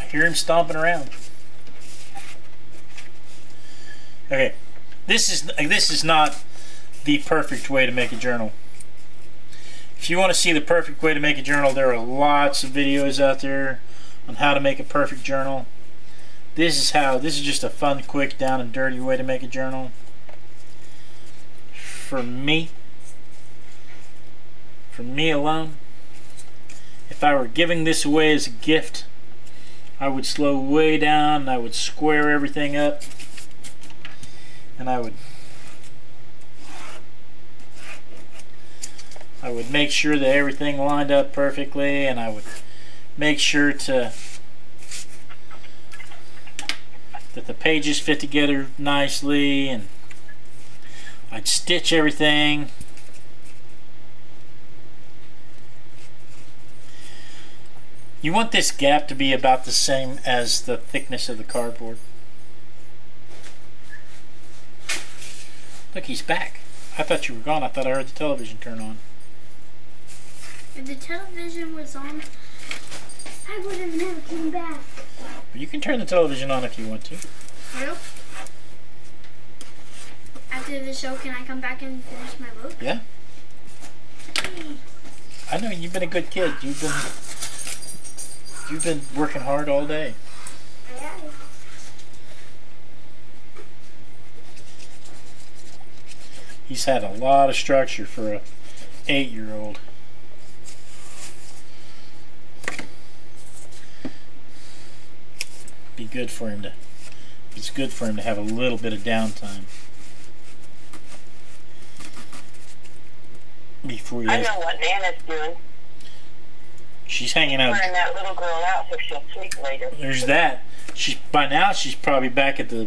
I hear him stomping around. Okay, this is this is not the perfect way to make a journal. If you want to see the perfect way to make a journal, there are lots of videos out there on how to make a perfect journal. This is how. This is just a fun, quick, down and dirty way to make a journal. For me. For me alone, if I were giving this away as a gift, I would slow way down, and I would square everything up, and I would I would make sure that everything lined up perfectly, and I would make sure to that the pages fit together nicely, and I'd stitch everything. You want this gap to be about the same as the thickness of the cardboard. Look, he's back. I thought you were gone. I thought I heard the television turn on. If the television was on, I would have never come back. You can turn the television on if you want to. Nope. After the show, can I come back and finish my book? Yeah. Hey. I know, you've been a good kid. You've been... You've been working hard all day. Yeah. He's had a lot of structure for a eight-year-old. Be good for him to. It's good for him to have a little bit of downtime. Before you. I know what Nana's doing. She's hanging out. Wearing that little girl out so she'll sleep later. There's that. She by now she's probably back at the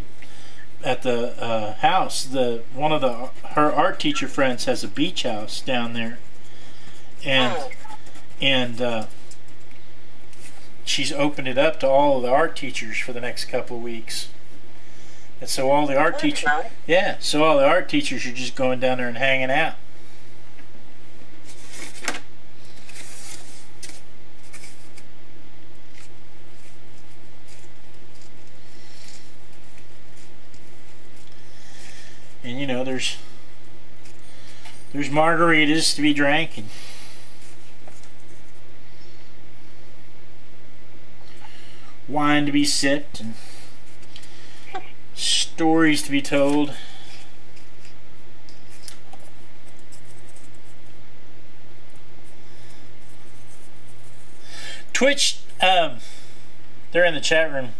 at the uh, house. The one of the her art teacher friends has a beach house down there, and oh. and uh, she's opened it up to all of the art teachers for the next couple of weeks. And so all the art teachers, yeah, so all the art teachers are just going down there and hanging out. And you know, there's there's margaritas to be drank, and wine to be sipped, and stories to be told. Twitch, um, they're in the chat room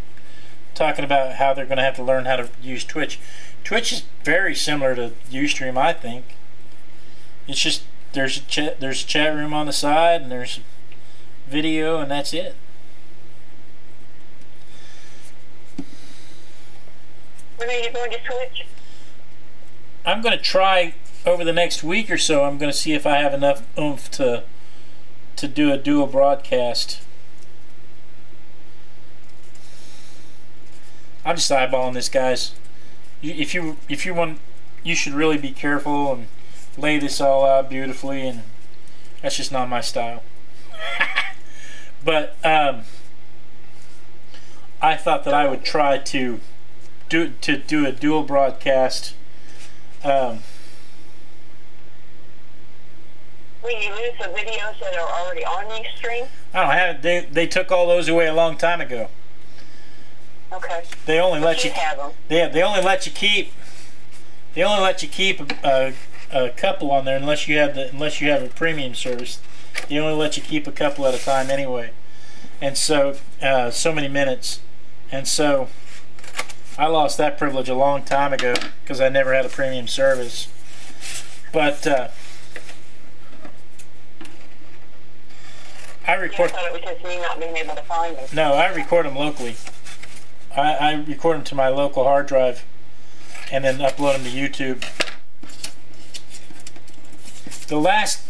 talking about how they're going to have to learn how to use Twitch. Twitch is very similar to Ustream, I think. It's just there's a chat, there's a chat room on the side, and there's video, and that's it. When are you going to Twitch? I'm going to try over the next week or so. I'm going to see if I have enough oomph to to do a dual broadcast. I'm just eyeballing this, guys. you, if you if you want, you should really be careful and lay this all out beautifully, and that's just not my style. But um, I thought that I would try to do to do a dual broadcast. Um, Will you lose the videos that are already on the stream? I don't have. They they took all those away a long time ago. Okay. They only let you, you have them. Yeah, they, they only let you keep. They only let you keep a, a, a couple on there unless you have the unless you have a premium service. They only let you keep a couple at a time anyway, and so uh, so many minutes, and so I lost that privilege a long time ago because I never had a premium service, but. Uh, I record. Yeah, I thought it was just me not being able to find them. No, I record them locally. I, I record them to my local hard drive, and then upload them to YouTube. The last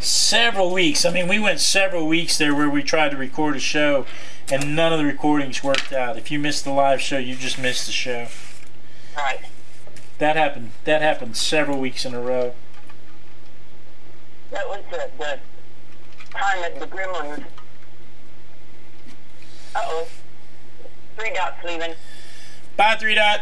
several weeks, I mean, we went several weeks there where we tried to record a show, and none of the recordings worked out. If you missed the live show, you just missed the show. Right. That happened. That happened several weeks in a row. That was the. the time at the Gremlins. Uh-oh. Three Dot's leaving. Bye, Three Dot.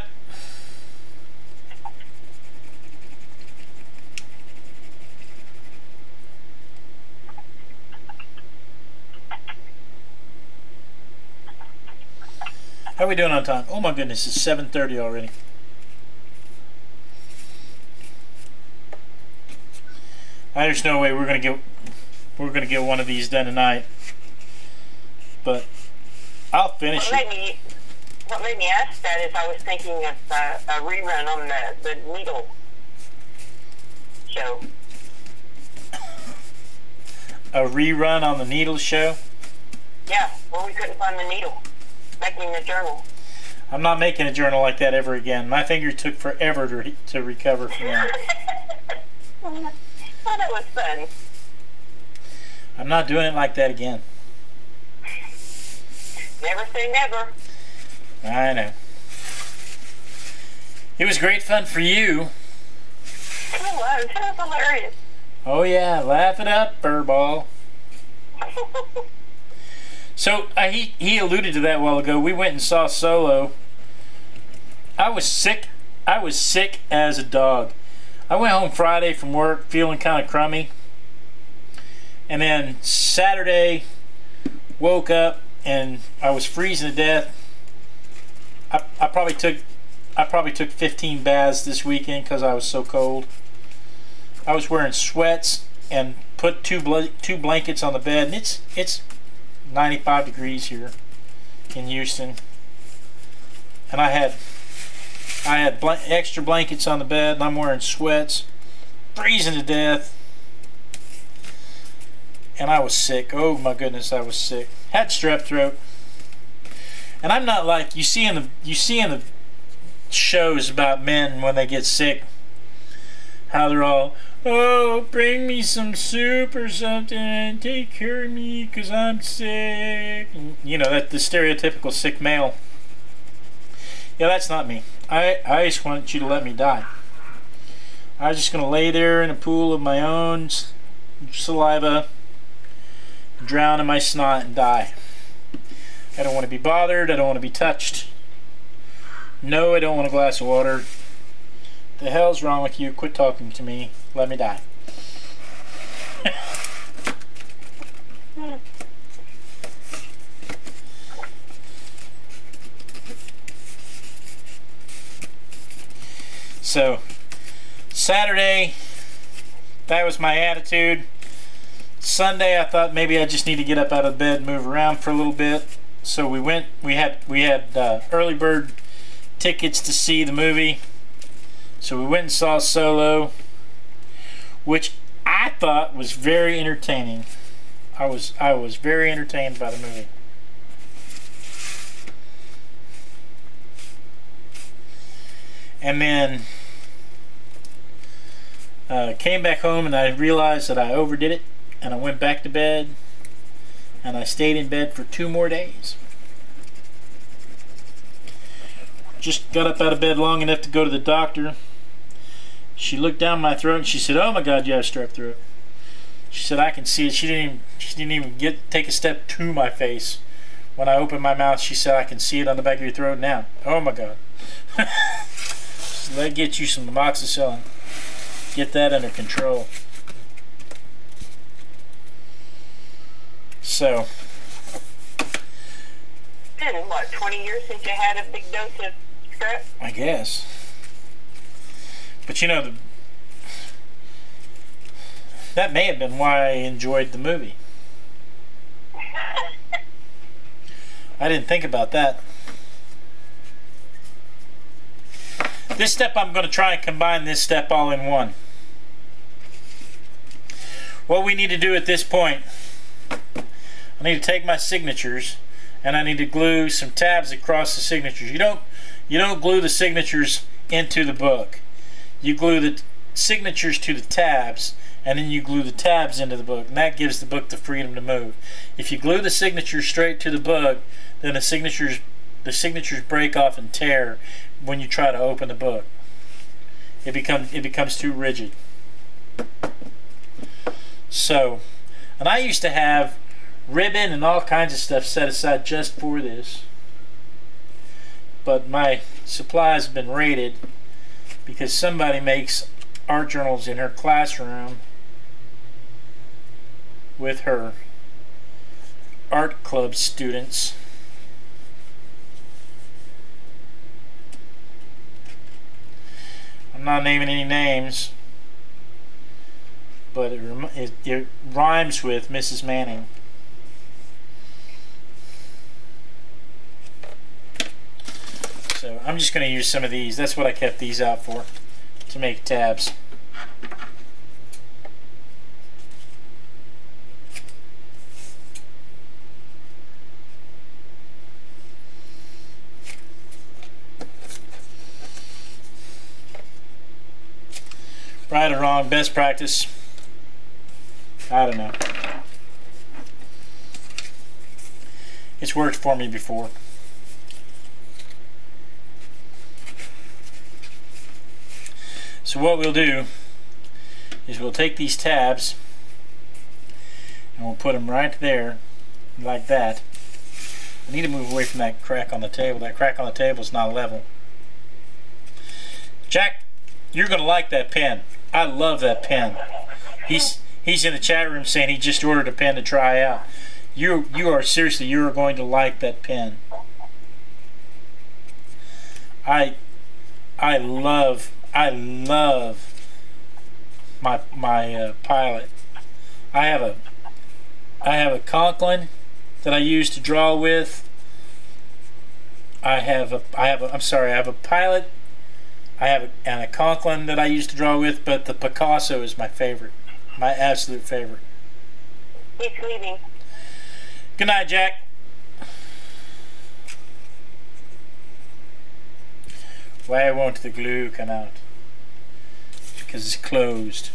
How are we doing on time? Oh my goodness, it's seven thirty already. There's no way we're going to get... We're gonna get one of these done tonight, but I'll finish what it. Made me, what made me ask that is I was thinking of uh, a rerun on the, the Needle show. A rerun on the Needle show? Yeah, well, we couldn't find the Needle, making the journal. I'm not making a journal like that ever again. My finger took forever to, re to recover from that. Well, that was fun. I'm not doing it like that again. Never say never. I know. It was great fun for you. It was. It was hilarious. Oh, yeah. Laugh it up, furball. So, uh, he, he alluded to that a while ago. We went and saw Solo. I was sick. I was sick as a dog. I went home Friday from work feeling kind of crummy. And then Saturday, woke up and I was freezing to death. I, I probably took I probably took fifteen baths this weekend because I was so cold. I was wearing sweats and put two bl two blankets on the bed. And it's it's ninety-five degrees here in Houston, and I had I had bl extra blankets on the bed, and I'm wearing sweats, freezing to death. And I was sick. Oh my goodness, I was sick. Had strep throat. And I'm not like you see in the you see in the shows about men when they get sick. How they're all, oh, bring me some soup or something and take care of me because I'm sick. And, you know, that the stereotypical sick male. Yeah, that's not me. I I just want you to let me die. I was just gonna lay there in a pool of my own saliva. Drown in my snot and die. I don't want to be bothered. I don't want to be touched. No, I don't want a glass of water. The hell's wrong with you? Quit talking to me. Let me die. So, Saturday, that was my attitude. Sunday I thought maybe I just need to get up out of bed and move around for a little bit, so we went we had we had uh, early bird tickets to see the movie, so we went and saw Solo, which I thought was very entertaining. I was I was very entertained by the movie. And then uh, came back home and I realized that I overdid it. And I went back to bed, and I stayed in bed for two more days. Just got up out of bed long enough to go to the doctor. She looked down my throat and she said, "Oh my God, you have strep throat." She said, "I can see it." She didn't even, she didn't even get take a step to my face. When I opened my mouth, she said, "I can see it on the back of your throat now." Oh my God. So let get you some amoxicillin. Get that under control. So. It's been what, twenty years since you had a big dose of strep? I guess. But you know, the, that may have been why I enjoyed the movie. I didn't think about that. This step, I'm going to try and combine this step all in one. What we need to do at this point, I need to take my signatures and I need to glue some tabs across the signatures. You don't, you don't glue the signatures into the book. You glue the signatures to the tabs and then you glue the tabs into the book, and that gives the book the freedom to move. If you glue the signatures straight to the book, then the signatures the signatures break off and tear when you try to open the book. It becomes it becomes too rigid. So, and I used to have ribbon and all kinds of stuff set aside just for this, but my supplies have been raided because somebody makes art journals in her classroom with her art club students. I'm not naming any names, but it, it, it rhymes with Missus Manning. So I'm just going to use some of these. That's what I kept these out for, to make tabs. Right or wrong, best practice, I don't know. It's worked for me before. So what we'll do is we'll take these tabs and we'll put them right there like that. I need to move away from that crack on the table. That crack on the table is not level. Jack, you're gonna like that pen. I love that pen. He's he's in the chat room saying he just ordered a pen to try out. You you are seriously you are going to like that pen. I I love I love my my uh, Pilot. I have a I have a Conklin that I use to draw with. I have a I have a, I'm sorry I have a Pilot. I have a, and a Conklin that I use to draw with, but the Picasso is my favorite, my absolute favorite. He's leaving. Good night, Jack. Why won't the glue come out? Because it's closed.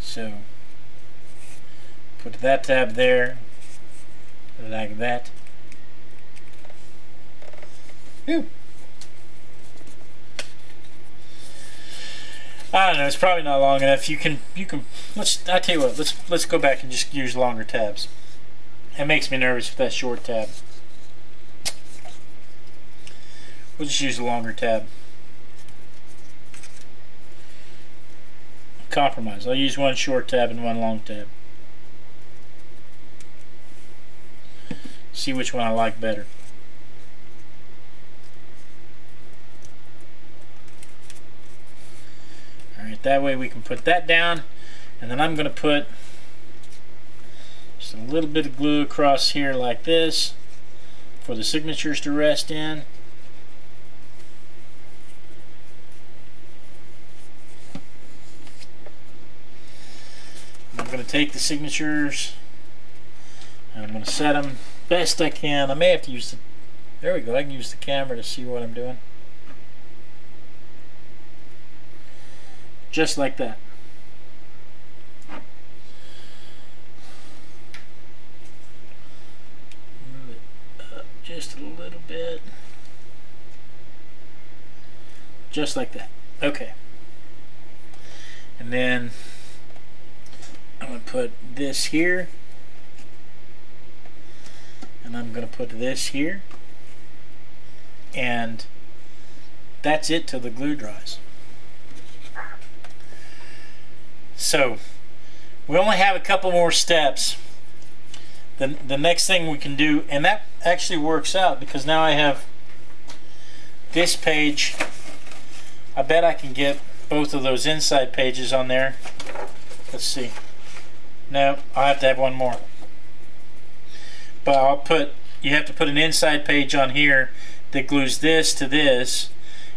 So, put that tab there, like that. Ooh. I don't know. It's probably not long enough. You can, you can. Let's. I tell you what. Let's let's go back and just use longer tabs. It makes me nervous with that short tab. We'll just use a longer tab. Compromise. I'll use one short tab and one long tab. See which one I like better. Alright, that way we can put that down, and then I'm going to put just a little bit of glue across here like this for the signatures to rest in. I'm going to take the signatures and I'm going to set them best I can. I may have to use the, there we go, I can use the camera to see what I'm doing. Just like that. just like that. Okay. And then I'm going to put this here. And I'm going to put this here. And that's it till the glue dries. So we only have a couple more steps. The, the next thing we can do, and that actually works out because now I have this page. I bet I can get both of those inside pages on there. Let's see. No, I'll have to have one more. But I'll put, you have to put an inside page on here that glues this to this,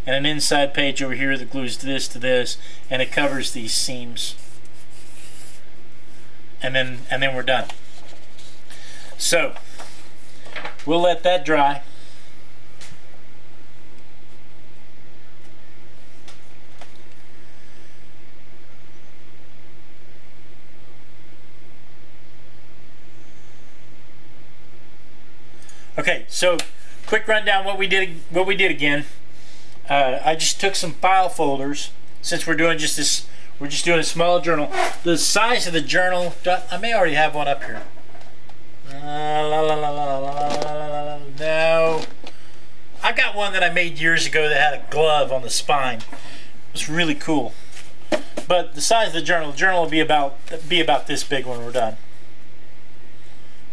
and an inside page over here that glues this to this, and it covers these seams. And then, and then we're done. So, we'll let that dry. Okay, so quick rundown what we did what we did again. Uh, I just took some file folders since we're doing just this we're just doing a small journal. The size of the journal, I may already have one up here. Uh, la, la, la, la, la, la, no. I got one that I made years ago that had a glove on the spine. It was really cool. But the size of the journal, the journal will be about be about this big when we're done.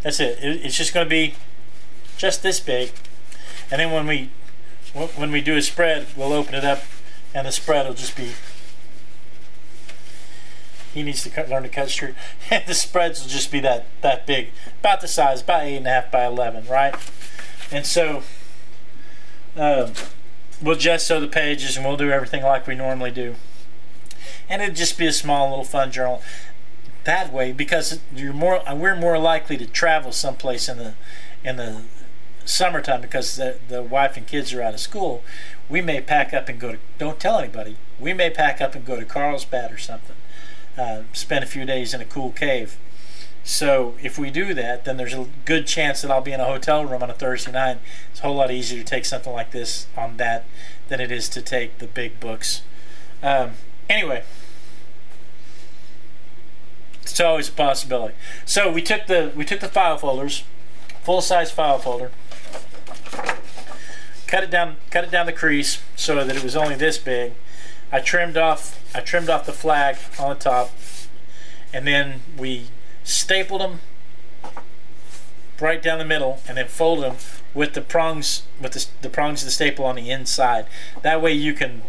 That's it. it it's just going to be just this big, and then when we when we do a spread, we'll open it up, and the spread will just be. He needs to cut, learn to cut straight. The spreads will just be that that big, about the size, about eight and a half by eleven, right? And so um, we'll gesso the pages, and we'll do everything like we normally do, and it'll just be a small little fun journal. That way, because you're more, we're more likely to travel someplace in the in the. summertime, because the, the wife and kids are out of school, we may pack up and go to, don't tell anybody, we may pack up and go to Carlsbad or something, uh, spend a few days in a cool cave. So if we do that, then there's a good chance that I'll be in a hotel room on a Thursday night. It's a whole lot easier to take something like this on that than it is to take the big books. Um, anyway, it's always a possibility. So we took the we took the file folders, full-size file folder, cut it down cut it down the crease so that it was only this big. I trimmed off I trimmed off the flag on the top, and then we stapled them right down the middle, and then folded them with the prongs with the, the prongs of the staple on the inside. That way you can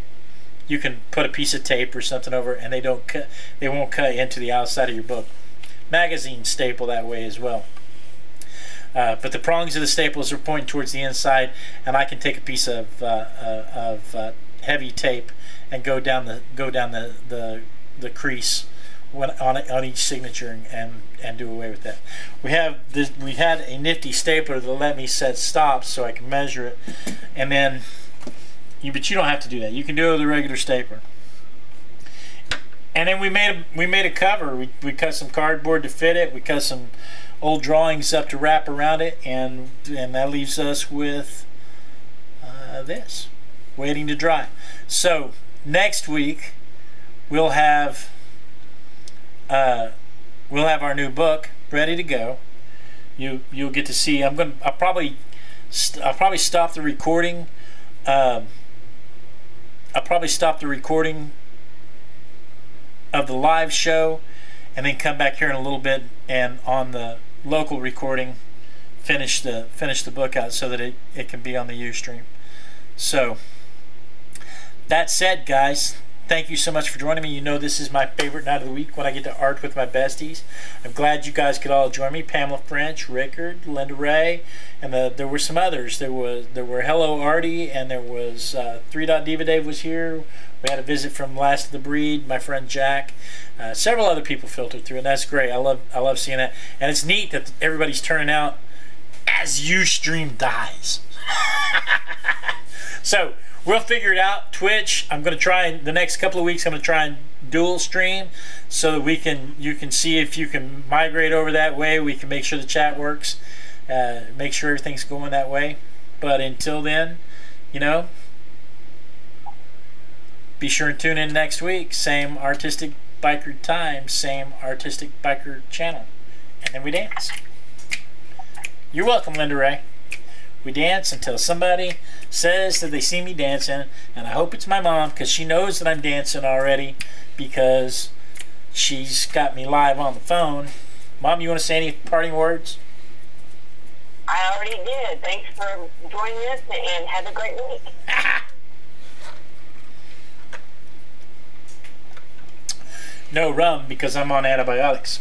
you can put a piece of tape or something over it, and they don't cut, they won't cut into the outside of your book. Magazine staple that way as well. Uh, but the prongs of the staples are pointing towards the inside, and I can take a piece of, uh, uh, of uh, heavy tape and go down the go down the the, the crease when, on on each signature, and and do away with that. We have this, we had a nifty stapler that let me set stops so I can measure it, and then you but you don't have to do that. You can do it with a regular stapler. And then we made a, we made a cover. We we cut some cardboard to fit it. We cut some old drawings up to wrap around it, and and that leaves us with uh, this waiting to dry. So next week we'll have uh, we'll have our new book ready to go. You you'll get to see. I'm gonna I'll probably st I'll probably stop the recording. Um, I'll probably stop the recording of the live show, and then come back here in a little bit, and on the local recording finish the finish the book out so that it, it can be on the Ustream. So that said, guys, thank you so much for joining me. You know this is my favorite night of the week when I get to art with my besties. I'm glad you guys could all join me. Pamela French, Rickard, Linda Ray, and the, there were some others. There was there were Hello Artie, and there was uh, Three Dot Diva Dave was here. We had a visit from Last of the Breed, my friend Jack. Uh, several other people filtered through, and that's great. I love I love seeing that, and it's neat that everybody's turning out as Ustream dies. So we'll figure it out. Twitch, I'm going to try in the next couple of weeks. I'm going to try and dual stream so that we can you can see if you can migrate over that way. We can make sure the chat works, uh, make sure everything's going that way. But until then, you know. Be sure to tune in next week. Same Artistic Biker time, same Artistic Biker channel. And then we dance. You're welcome, Linda Ray. We dance until somebody says that they see me dancing, and I hope it's my mom, because she knows that I'm dancing already because she's got me live on the phone. Mom, you want to say any parting words? I already did. Thanks for joining us, and have a great week. No rum, because I'm on antibiotics.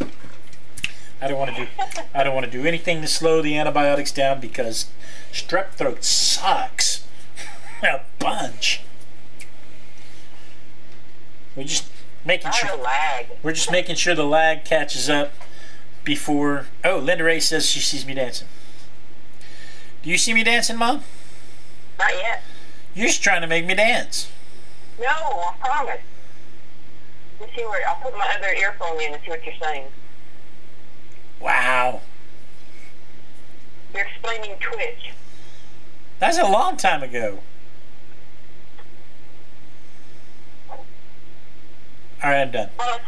I don't want to do. I don't want to do anything to slow the antibiotics down because strep throat sucks a bunch. We're just making sure. Lag. We're just making sure the lag catches up before. Oh, Linda Ray says she sees me dancing. Do you see me dancing, Mom? Not yet. You're just trying to make me dance. No, I promise. Let's see where. I'll put my other earphone in to see what you're saying. Wow. You're explaining Twitch. That's a long time ago. All right, I'm done. Well,